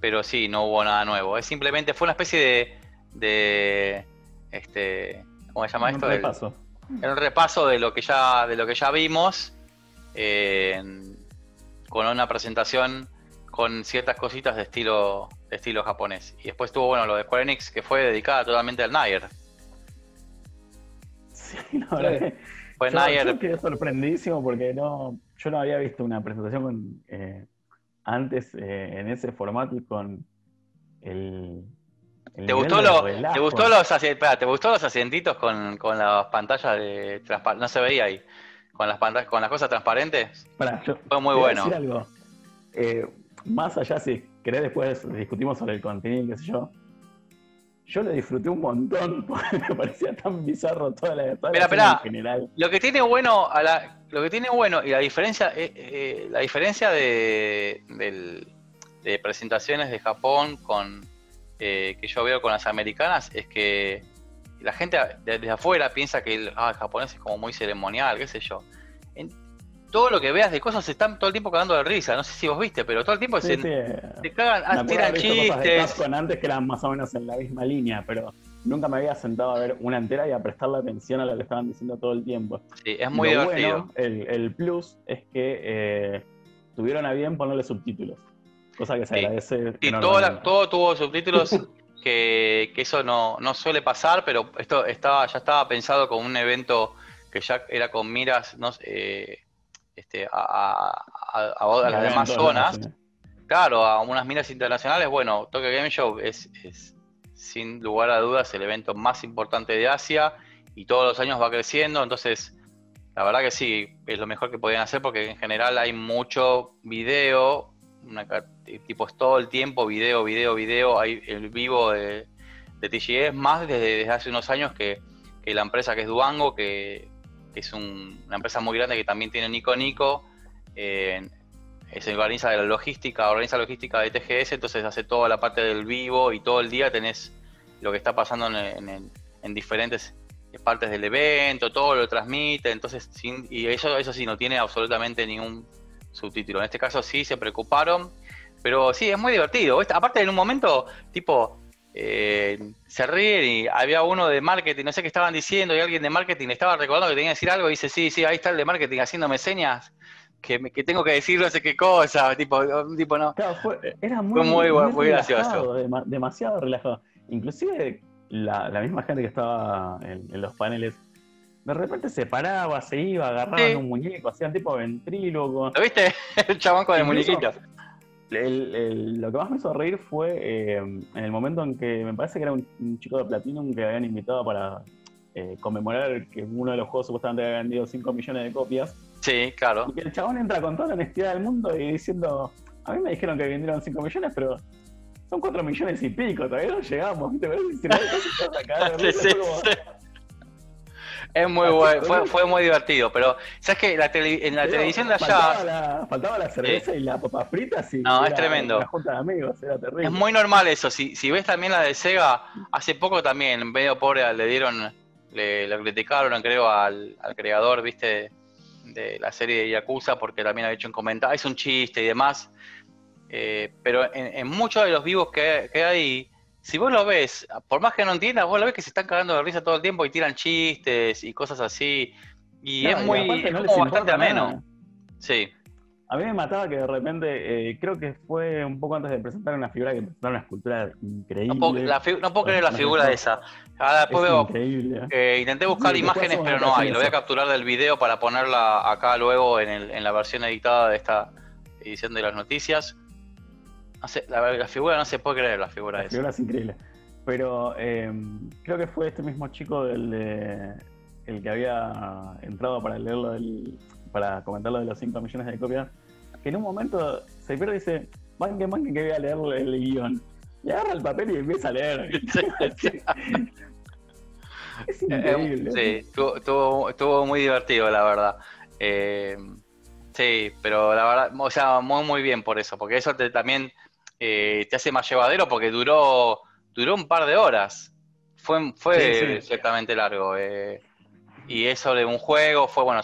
pero sí, no hubo nada nuevo. Es simplemente fue una especie de ¿cómo se llama esto? Repaso. El repaso de lo que ya vimos. Con una presentación con ciertas cositas de estilo japonés. Y después tuvo, bueno, lo de Square Enix, que fue dedicada totalmente al Nier. Sí, la verdad que fue Nier. Yo quedé sorprendidísimo porque yo no había visto una presentación en ese formato y con el ¿Te gustó los asientitos con las pantallas de transparencia? No se veía ahí. Con las cosas transparentes. Fue muy bueno. Decir algo. Más allá, si querés, después discutimos sobre el contenido, qué sé yo. Yo lo disfruté un montón porque me parecía tan bizarro toda la en general. Lo que tiene bueno y la diferencia de presentaciones de Japón con que yo veo con las americanas es que la gente desde afuera piensa que el japonés es como muy ceremonial, qué sé yo. Todo lo que veas de cosas se están todo el tiempo cagando de risa. No sé si vos viste, pero todo el tiempo se cagan, tiran chistes. Con antes que eran más o menos en la misma línea, pero nunca me había sentado a ver una entera y a prestarle atención a lo que estaban diciendo todo el tiempo. Sí, es muy divertido. Bueno, el plus es que tuvieron a bien ponerle subtítulos, cosa que se agradece. Sí, todo tuvo subtítulos. Que eso no suele pasar, pero esto ya estaba pensado como un evento que ya era con miras a las demás zonas. Claro, a unas miras internacionales. Bueno, Tokyo Game Show es sin lugar a dudas el evento más importante de Asia y todos los años va creciendo, entonces la verdad que sí, es lo mejor que podían hacer porque en general hay mucho video. Tipo todo el tiempo video, hay el vivo de TGS, más desde hace unos años que la empresa que es Duango, que es una empresa muy grande que también tiene Nico Nico, se organiza de la logística, de TGS, entonces hace toda la parte del vivo y todo el día tenés lo que está pasando en diferentes partes del evento, todo lo transmite, entonces y eso sí no tiene absolutamente ningún subtítulo. En este caso sí se preocuparon, pero sí, es muy divertido. Aparte, en un momento, tipo, se ríen y había uno de marketing, no sé qué estaban diciendo, y alguien de marketing le estaba recordando que tenía que decir algo, y dice, sí, ahí está el de marketing haciéndome señas, que tengo que decir no sé qué cosa, tipo no. Claro, era muy gracioso. Demasiado relajado. Inclusive la misma gente que estaba en los paneles, de repente se paraba, se iba, agarraban un muñeco, hacían tipo ventrílogo. ¿Lo viste? El chabón con el muñequito. Lo que más me hizo reír fue en el momento en que me parece que era un chico de Platinum que habían invitado para conmemorar que uno de los juegos supuestamente había vendido 5 millones de copias. Sí, claro. Y que el chabón entra con toda la honestidad del mundo y diciendo, a mí me dijeron que vendieron 5 millones, pero son 4 millones y pico, todavía no llegamos. ¿Te parece? Si no, es muy bueno, fue muy divertido, pero sabes que en la televisión de allá faltaba la cerveza y la papa frita, sí. No, es tremendo. La junta de amigos, era terrible. Es muy normal eso, si ves también la de Sega, hace poco también, medio pobre, le criticaron, creo, al creador, viste, de la serie de Yakuza, porque también ha hecho un comentario, es un chiste y demás, pero en muchos de los vivos que hay, si vos lo ves, por más que no entiendas, vos lo ves que se están cagando de risa todo el tiempo y tiran chistes y cosas así. Y claro, es muy, y no es como bastante ameno. Nada. Sí. A mí me mataba que de repente, creo que fue un poco antes de presentar una figura, que presentaron una escultura increíble. No puedo creer la figura esa. Ahora después es veo, increíble. Intenté buscar imágenes, pero no hay. Lo voy a capturar del video para ponerla acá luego en la versión editada de esta edición de las noticias. La figura no se puede creer, la figura esa. La figura es increíble. Pero creo que fue este mismo chico el que había entrado para leerlo, para comentar lo de los 5 millones de copias, que en un momento se pierde y dice, manque que voy a leer el guión. Y agarra el papel y empieza a leer. Es increíble. Sí, estuvo muy divertido, la verdad. Sí, pero la verdad, o sea, muy bien por eso, porque eso también... te hace más llevadero porque duró un par de horas. Fue sí, ciertamente largo. Y es sobre un juego, fue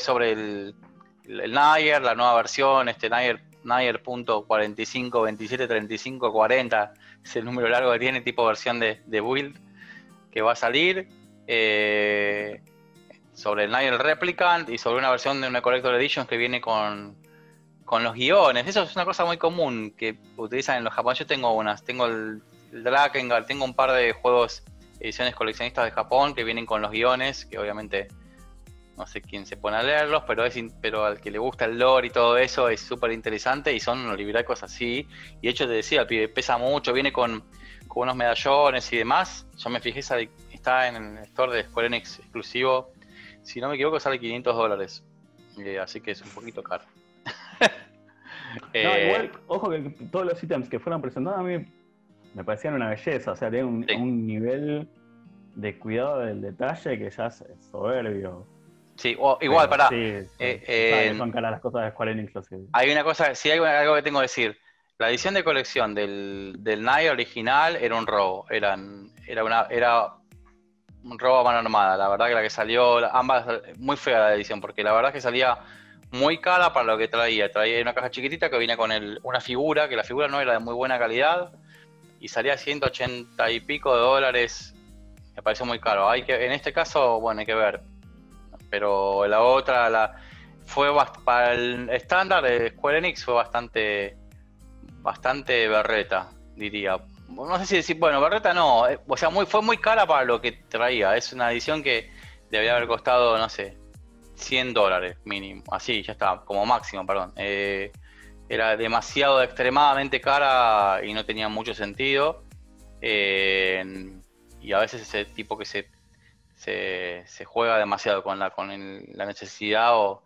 sobre el Nier, la nueva versión, Nier.45273540, es el número largo que tiene, tipo versión de build, que va a salir. Sobre el Nier Replicant y sobre una versión de una Collector Edition que viene con los guiones. Eso es una cosa muy común que utilizan en los japoneses. Yo tengo unas, tengo el Drakengard, tengo un par de juegos, ediciones coleccionistas de Japón que vienen con los guiones, que obviamente no sé quién se pone a leerlos, pero al que le gusta el lore y todo eso es súper interesante y son unos libracos así. Y de hecho te decía, el pibe pesa mucho, viene con unos medallones y demás. Yo me fijé, está en el store de Square Enix exclusivo, si no me equivoco sale $500, así que es un poquito caro. No, igual, ojo que todos los ítems que fueron presentados a mí me parecían una belleza, o sea, tienen un nivel de cuidado del detalle que ya es soberbio. Sí, igual, pará. Sí, son caras las cosas de Square Enix. Hay una cosa, sí, hay algo que tengo que decir. La edición de colección del Nier original era un robo, era un robo a mano armada. La verdad que la que salió, ambas, muy fea la edición, porque la verdad que salía muy cara para lo que traía una caja chiquitita que venía con una figura, que la figura no era de muy buena calidad y salía $180 y pico, me pareció muy caro. En este caso, bueno, hay que ver, pero la otra para el estándar de Square Enix fue bastante berreta, diría. No sé si decir, bueno, berreta no, o sea, fue muy cara para lo que traía. Es una edición que debería haber costado, no sé, $100 mínimo, así ya está, como máximo, perdón. Era demasiado, extremadamente cara y no tenía mucho sentido. Y a veces ese tipo que se juega demasiado con la necesidad o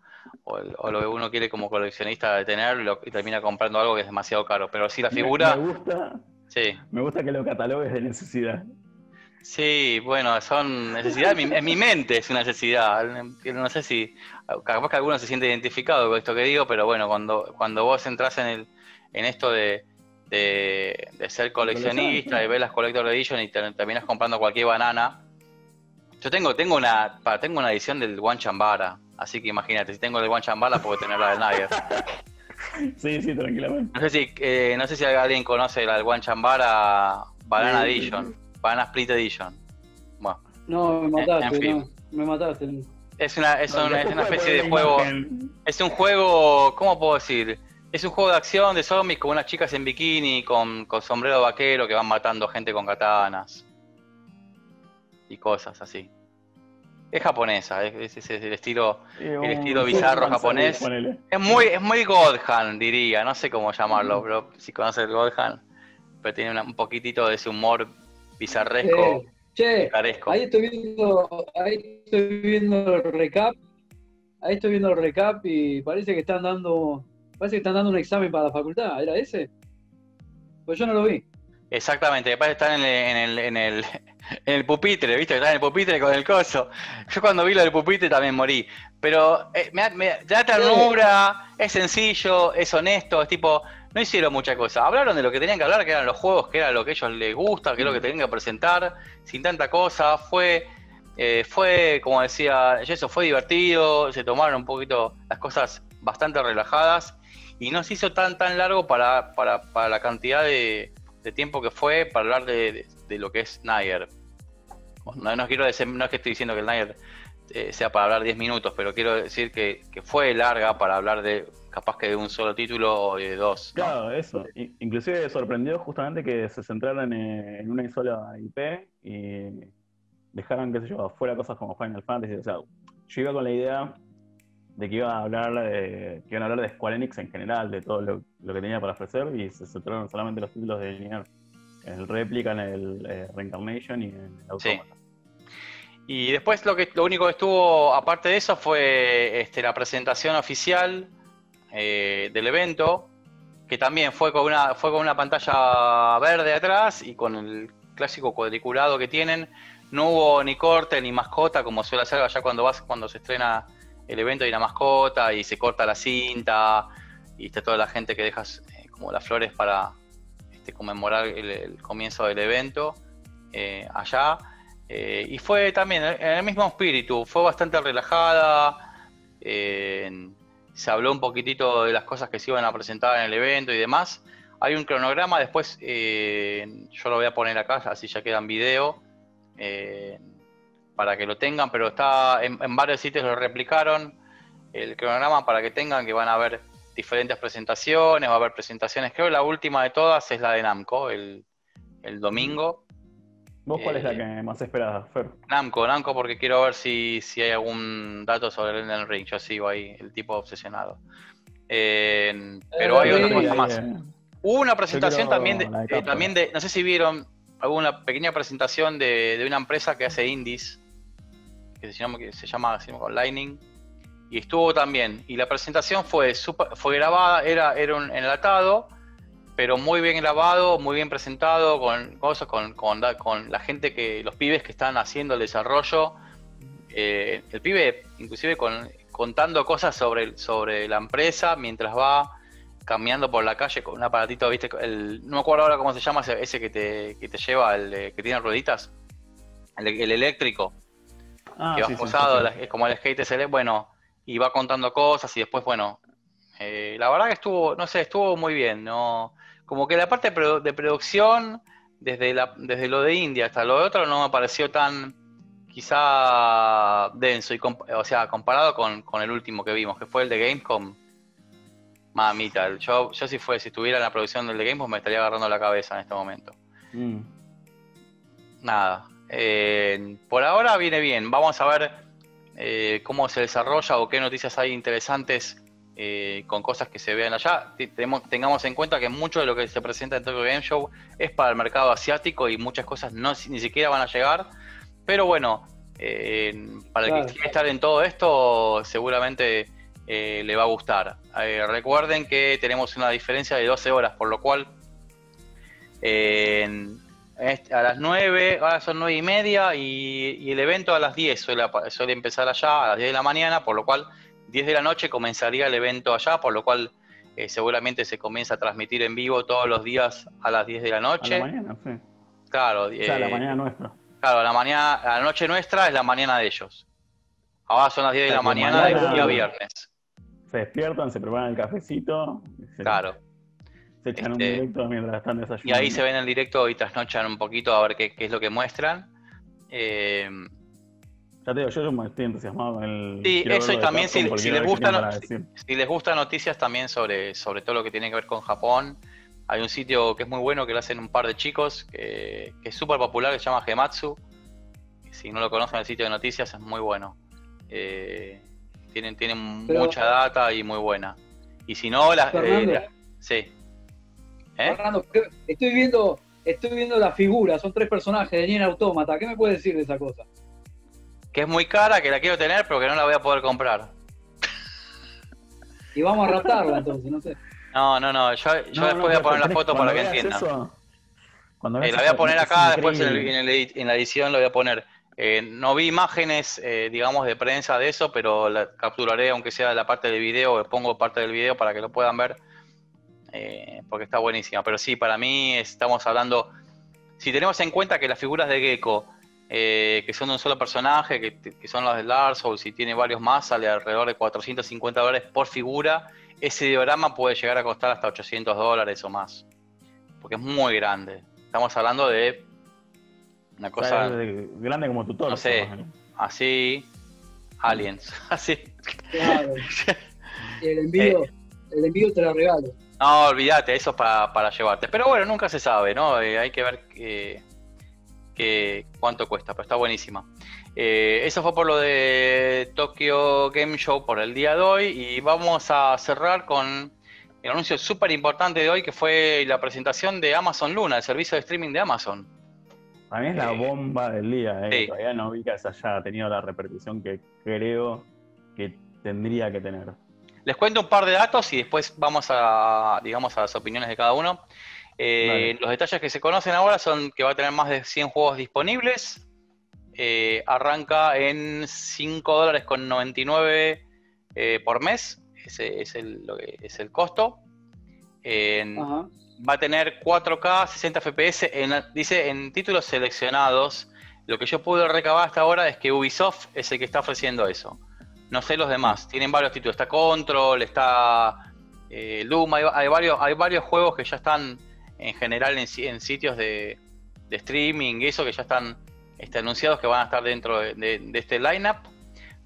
lo que uno quiere como coleccionista de tener y termina comprando algo que es demasiado caro. Pero sí, la figura... Me gusta que lo catalogues de necesidad. Sí, bueno, son necesidad, en mi mente es una necesidad, no sé si, capaz que alguno se siente identificado con esto que digo, pero bueno, cuando vos entras en esto de ser coleccionista y ves las Collector Edition y terminás comprando cualquier banana. Yo tengo una edición del One Chambara, así que imagínate, si tengo el One Chambara puedo tener la del Nier. Sí, tranquilamente. No sé si alguien conoce la del One Chambara Banana Edition. Banana Split Edition. Bueno. No, me mataste, en fin. Es una especie de juego. Es un juego, ¿cómo puedo decir? Es un juego de acción de zombies con unas chicas en bikini, con sombrero vaquero que van matando gente con katanas. Y cosas así. Es japonesa, es el estilo, bizarro japonés. Es muy God Hand, diría, no sé cómo llamarlo, pero si conoces el God Hand, pero tiene un poquitito de ese humor bizarresco. Ahí estoy viendo el recap. Y parece que están dando un examen para la facultad, ¿era ese? Pues yo no lo vi. Exactamente, después están en el pupitre, ¿viste? Están en el pupitre con el coso. Yo cuando vi lo del pupitre también morí. Pero da ternura, es sencillo, es honesto, es tipo... No hicieron mucha cosa. Hablaron de lo que tenían que hablar, que eran los juegos, que era lo que a ellos les gusta, que es lo que tenían que presentar, sin tanta cosa. Fue como decía Yeso, fue divertido, se tomaron un poquito las cosas bastante relajadas y no se hizo tan largo para la cantidad de tiempo que fue para hablar de lo que es Nier. No es que estoy diciendo que el Nier sea para hablar 10 minutos, pero quiero decir que fue larga para hablar de... capaz que de un solo título o de dos. Claro, eso. Inclusive sorprendió justamente que se centraran en una sola IP y dejaran, qué sé yo, afuera cosas como Final Fantasy. O sea, yo iba con la idea de que iban a hablar de Square Enix en general, de todo lo que tenía para ofrecer, y se centraron solamente los títulos de Nier. En el Replica, en el Reincarnation y en el Automata. Sí. Y después lo único que estuvo, aparte de eso, fue la presentación oficial del evento, que también fue con una pantalla verde atrás y con el clásico cuadriculado que tienen. No hubo ni corte ni mascota, como suele hacer allá cuando se estrena el evento, y la mascota y se corta la cinta y está toda la gente que deja como las flores para conmemorar el comienzo del evento allá. Y fue también en el mismo espíritu, fue bastante relajada. Se habló un poquitito de las cosas que se iban a presentar en el evento y demás. Hay un cronograma, después yo lo voy a poner acá, así ya queda en video, para que lo tengan, pero está en varios sitios lo replicaron, el cronograma para que tengan, que van a haber diferentes presentaciones, va a haber presentaciones, creo que la última de todas es la de Namco, el domingo. ¿Vos cuál es la que más esperada, Fer? Namco, porque quiero ver si hay algún dato sobre el Elden Ring. Yo sigo ahí, el tipo obsesionado. Pero hay otra cosa más. Hubo una presentación también de... No sé si vieron, hubo una pequeña presentación de una empresa que hace indies, que se llama Lightning, y estuvo también. Y la presentación fue grabada, era un enlatado, pero muy bien grabado, muy bien presentado, con la gente, los pibes que están haciendo el desarrollo, el pibe inclusive contando cosas sobre la empresa mientras va caminando por la calle con un aparatito, viste, no me acuerdo ahora cómo se llama ese que te lleva, el que tiene rueditas, el eléctrico, que va posado, sí. Es como el skate SL, bueno, y va contando cosas y después, bueno, la verdad que estuvo muy bien, ¿no? Como que la parte de producción, desde lo de India hasta lo de otro, no me pareció tan, quizá, denso. Comparado con el último que vimos, que fue el de Gamescom. Mamita, yo si estuviera en la producción del de Gamescom me estaría agarrando la cabeza en este momento. Nada. Por ahora viene bien. Vamos a ver cómo se desarrolla o qué noticias hay interesantes con cosas que se vean allá. Tengamos en cuenta que mucho de lo que se presenta en Tokyo Game Show es para el mercado asiático y muchas cosas ni siquiera van a llegar, pero bueno, para el que quiera estar en todo esto seguramente le va a gustar. Recuerden que tenemos una diferencia de 12 horas, por lo cual a las 9, ahora son 9:30 y el evento a las 10 suele empezar allá, a las 10 de la mañana, por lo cual 10 de la noche comenzaría el evento allá, por lo cual seguramente se comienza a transmitir en vivo todos los días a las 10 de la noche. A la mañana, sí. Claro. O sea, a la mañana nuestra. Claro, a la noche nuestra es la mañana de ellos. Ahora son las 10 de la mañana del día viernes. Se despiertan, se preparan el cafecito. Claro. Se echan un directo mientras están desayunando. Y ahí se ven el directo y trasnochan un poquito a ver qué es lo que muestran. Ya te digo, yo estoy entusiasmado con el... Sí, eso, y también si les gustan noticias también sobre todo lo que tiene que ver con Japón, hay un sitio que es muy bueno, que lo hacen un par de chicos, que es súper popular, que se llama Gematsu. Si no lo conocen, el sitio de noticias es muy bueno. Tienen mucha data y muy buena. Y si no, sí. Fernando, estoy viendo la figura, son 3 personajes de Nier Automata. ¿Qué me puedes decir de esa cosa? Que es muy cara, que la quiero tener, pero que no la voy a poder comprar. Y vamos a ratarla entonces, no sé. No, yo después voy a poner la foto para que entiendan. La voy a poner acá, después en la edición lo voy a poner. No vi imágenes, digamos, de prensa de eso, pero la capturaré, aunque sea la parte del video, pongo parte del video para que lo puedan ver, porque está buenísima. Pero sí, para mí estamos hablando, si tenemos en cuenta que las figuras de Gecko, que son de un solo personaje, que son las de Dark Souls, y tiene varios más, sale alrededor de $450 por figura, ese diorama puede llegar a costar hasta $800 o más, porque es muy grande. Estamos hablando de una cosa grande como tu torso, no sé, así, aliens, así. Claro. El envío te lo regalo. No, olvídate, eso es para llevarte. Pero bueno, nunca se sabe, ¿no? Hay que ver cuánto cuesta, pero está buenísima. Eso fue por lo de Tokyo Game Show por el día de hoy, y vamos a cerrar con el anuncio súper importante de hoy, que fue la presentación de Amazon Luna, el servicio de streaming de Amazon. Para mí es la bomba del día, sí. Todavía no vi que haya tenido la repercusión que creo que tendría que tener. Les cuento un par de datos y después vamos a, digamos, a las opiniones de cada uno. Vale. Los detalles que se conocen ahora son que va a tener más de 100 juegos disponibles. Arranca en $5.99 por mes. Ese es el costo. Va a tener 4K, 60 FPS, dice en títulos seleccionados. Lo que yo pude recabar hasta ahora es que Ubisoft es el que está ofreciendo eso. No sé los demás, tienen varios títulos. Está Control, está Doom, hay varios juegos que ya están en general en sitios de streaming y eso, que ya están anunciados que van a estar dentro de este lineup.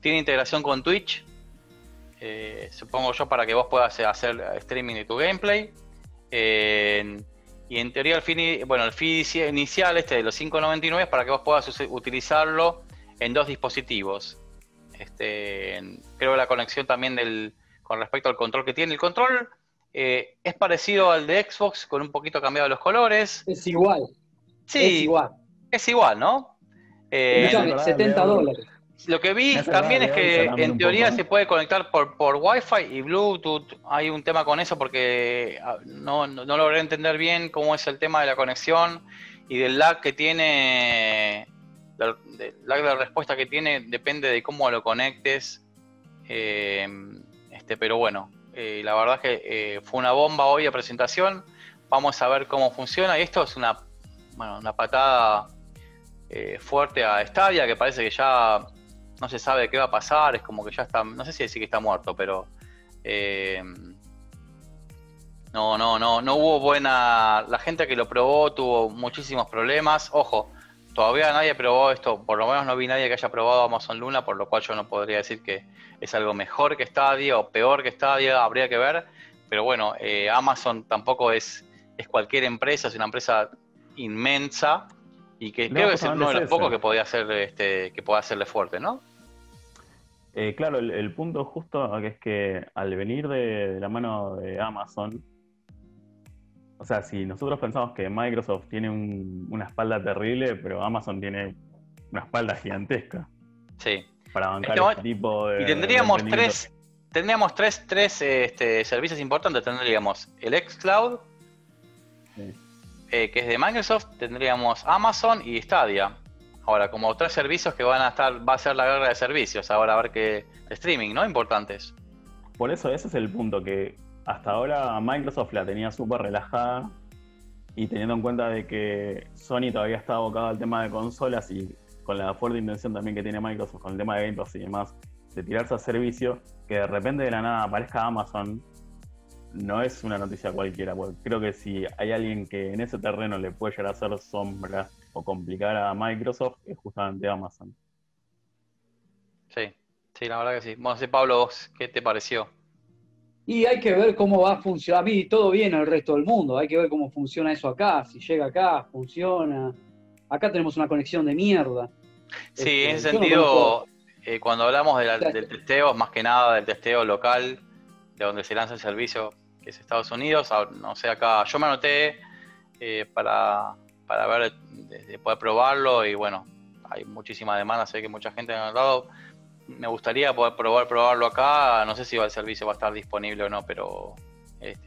Tiene integración con Twitch, supongo yo, para que vos puedas hacer streaming de tu gameplay. Y en teoría el fee inicial este de los $5.99 es para que vos puedas utilizarlo en dos dispositivos. Creo que la conexión también con respecto al control que tiene. El control es parecido al de Xbox, con un poquito cambiado los colores. Es igual. Sí, es igual, ¿no? $70. Lo que vi también es que en teoría se puede conectar por Wi-Fi y Bluetooth. Hay un tema con eso porque no logré entender bien cómo es el tema de la conexión y del lag que tiene, del lag de respuesta que tiene, depende de cómo lo conectes. Pero bueno, la verdad es que fue una bomba hoy la presentación. Vamos a ver cómo funciona. Y esto es una patada fuerte a Stadia, que parece que ya no se sabe qué va a pasar, es como que ya está, no sé si decir que está muerto, pero no hubo la gente que lo probó tuvo muchísimos problemas. Ojo, todavía nadie probó esto, por lo menos no vi nadie que haya probado Amazon Luna, por lo cual yo no podría decir que es algo mejor que Stadia o peor que Stadia, habría que ver, pero bueno, Amazon tampoco es cualquier empresa, es una empresa inmensa. Y que creo que es uno de los pocos que podía hacer que pueda hacerle fuerte, ¿no? Claro, el punto justo es que al venir de la mano de Amazon, o sea, si nosotros pensamos que Microsoft tiene una espalda terrible, pero Amazon tiene una espalda gigantesca. Sí. Para bancar este tipo de... Y tendríamos tres servicios importantes. Tendríamos el xCloud, sí, que es de Microsoft, tendríamos Amazon y Stadia. Ahora, como tres servicios que van a estar, va a ser la guerra de servicios, ahora a ver qué streaming, ¿no? Importantes. Por eso ese es el punto, que hasta ahora Microsoft la tenía súper relajada, y teniendo en cuenta de que Sony todavía está abocado al tema de consolas, y con la fuerte intención también que tiene Microsoft con el tema de Game Pass y demás, de tirarse a servicio, que de repente de la nada aparezca Amazon, no es una noticia cualquiera, porque creo que si hay alguien que en ese terreno le puede llegar a hacer sombra o complicar a Microsoft, es justamente Amazon. Sí, sí, la verdad que sí. Bueno, sí, Pablo, ¿vos qué te pareció? Y hay que ver cómo va a funcionar. A mí todo bien en el resto del mundo, hay que ver cómo funciona eso acá, si llega acá, funciona. Acá tenemos una conexión de mierda. Sí, en ese sentido, cuando hablamos del testeo, más que nada del testeo local, de donde se lanza el servicio, que es Estados Unidos, no sé, acá yo me anoté para ver, de poder probarlo, y bueno, hay muchísima demanda, sé que mucha gente me ha anotado, me gustaría poder probarlo acá, no sé si el servicio va a estar disponible o no, pero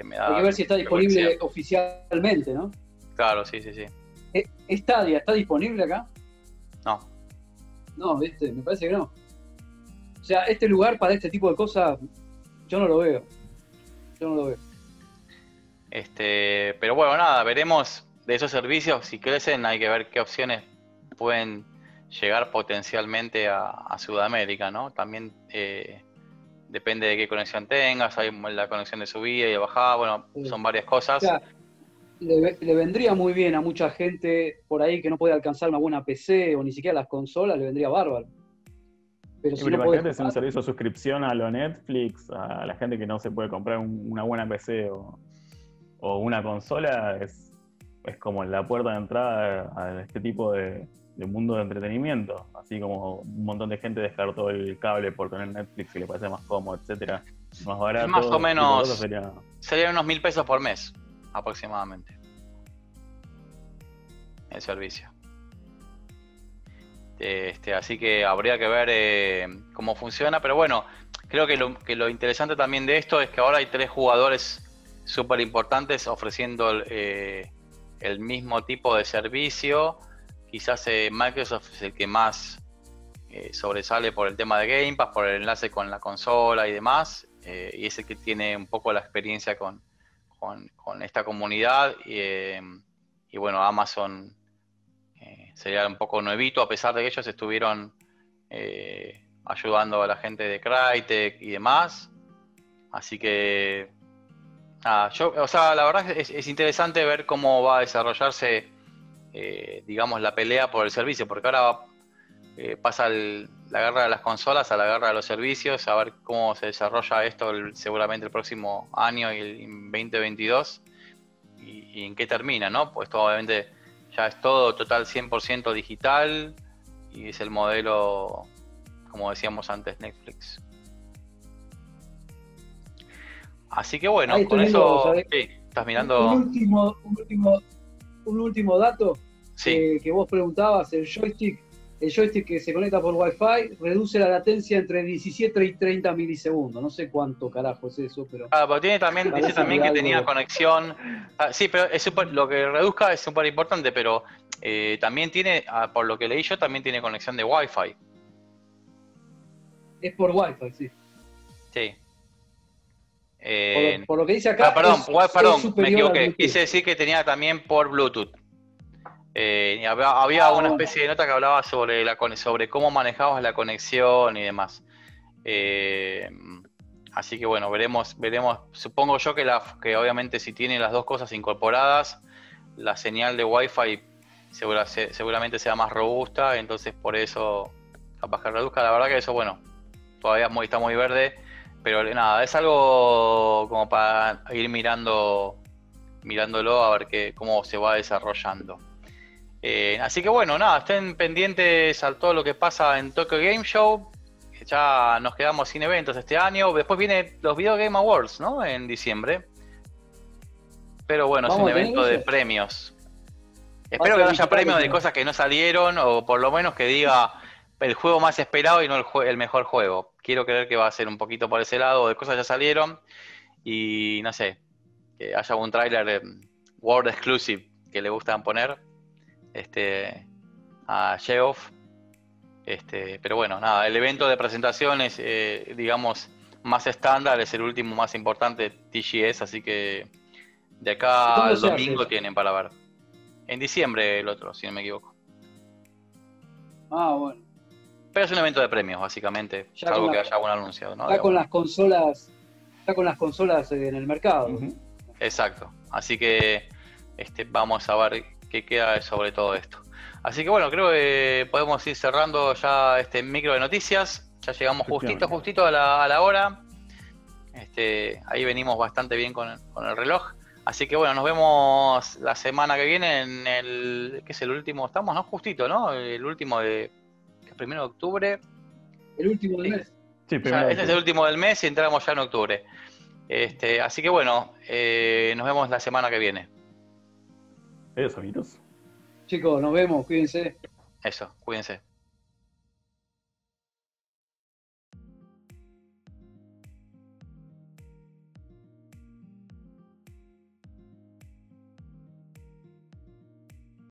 me da. Hay que ver si está disponible oficialmente, ¿no? Claro, sí, sí, sí. ¿Stadia está disponible acá? No. No, viste, me parece que no. O sea, este lugar para este tipo de cosas, yo no lo veo. Yo no lo veo. Pero bueno, nada, veremos de esos servicios, si crecen hay que ver qué opciones pueden llegar potencialmente a Sudamérica, ¿no? También depende de qué conexión tengas, hay la conexión de subida y de bajada, bueno, son varias cosas. O sea, le vendría muy bien a mucha gente por ahí que no puede alcanzar una buena PC o ni siquiera las consolas, le vendría bárbaro. Pero si no podés... es un servicio de suscripción a lo Netflix, a la gente que no se puede comprar una buena PC o una consola, es como la puerta de entrada a este tipo de mundo de entretenimiento, así como un montón de gente descartó el cable por tener Netflix y le parece más cómodo, etcétera, más barato. Más o menos serían unos $1.000 por mes aproximadamente el servicio. Así que habría que ver cómo funciona, pero bueno, creo que lo interesante también de esto es que ahora hay 3 jugadores súper importantes ofreciendo el mismo tipo de servicio. Quizás Microsoft es el que más sobresale por el tema de Game Pass, por el enlace con la consola y demás, y es el que tiene un poco la experiencia con esta comunidad, y bueno, Amazon sería un poco nuevito, a pesar de que ellos estuvieron ayudando a la gente de Crytek y demás, así que o sea, la verdad es interesante ver cómo va a desarrollarse digamos la pelea por el servicio, porque ahora pasa la guerra de las consolas a la guerra de los servicios, a ver cómo se desarrolla esto seguramente el próximo año y el 2022 y en qué termina, ¿no? Pues esto obviamente ya es todo total 100% digital y es el modelo, como decíamos antes, Netflix. Así que bueno, con eso... ¿Estás mirando? Un último dato, sí, que vos preguntabas, el joystick que se conecta por Wi-Fi reduce la latencia entre 17 y 30 milisegundos, no sé cuánto carajo es eso, pero... Ah, pero tiene también, dice también que tenía de... conexión, sí, pero es super, lo que reduzca es súper importante, pero también tiene, por lo que leí yo, también tiene conexión de Wi-Fi. Es por Wi-Fi, sí. Sí. Por lo que dice acá, perdón, me equivoqué, quise decir que tenía también por Bluetooth. Había una especie de nota que hablaba sobre cómo manejabas la conexión y demás, así que bueno, veremos, supongo yo que obviamente si tiene las dos cosas incorporadas, la señal de Wi-Fi seguramente sea más robusta, entonces por eso capaz que reduzca. La verdad que eso, bueno, todavía está muy verde. Pero nada, es algo como para ir mirándolo a ver cómo se va desarrollando. Así que bueno, nada, estén pendientes a todo lo que pasa en Tokyo Game Show. Ya nos quedamos sin eventos este año. Después vienen los Video Game Awards, ¿no? En diciembre. Pero bueno, es un evento de premios. Espero que no haya premios de cosas que no salieron, o por lo menos que diga... el juego más esperado y no el mejor juego. Quiero creer que va a ser un poquito por ese lado, de cosas ya salieron, y no sé, que haya un tráiler World Exclusive que le gustan poner a Geoff. Pero bueno, nada, el evento de presentaciones, digamos, más estándar, es el último más importante, TGS, así que de acá al domingo tienen para ver. En diciembre el otro, si no me equivoco. Ah, bueno. Pero es un evento de premios, básicamente, salvo que haya algún anuncio, ¿no? Está con las consolas en el mercado. Uh-huh. Exacto. Así que vamos a ver qué queda sobre todo esto. Así que bueno, creo que podemos ir cerrando ya este micro de noticias. Ya llegamos justito a la hora. Ahí venimos bastante bien con el reloj. Así que bueno, nos vemos la semana que viene en el... ¿Qué es el último? Estamos, ¿no? Justito, ¿no? El último de... Primero de octubre. El último del mes. Sí, este es el último del mes y entramos ya en octubre. Así que bueno, nos vemos la semana que viene. Eso, amigos. Chicos, nos vemos, cuídense. Eso, cuídense.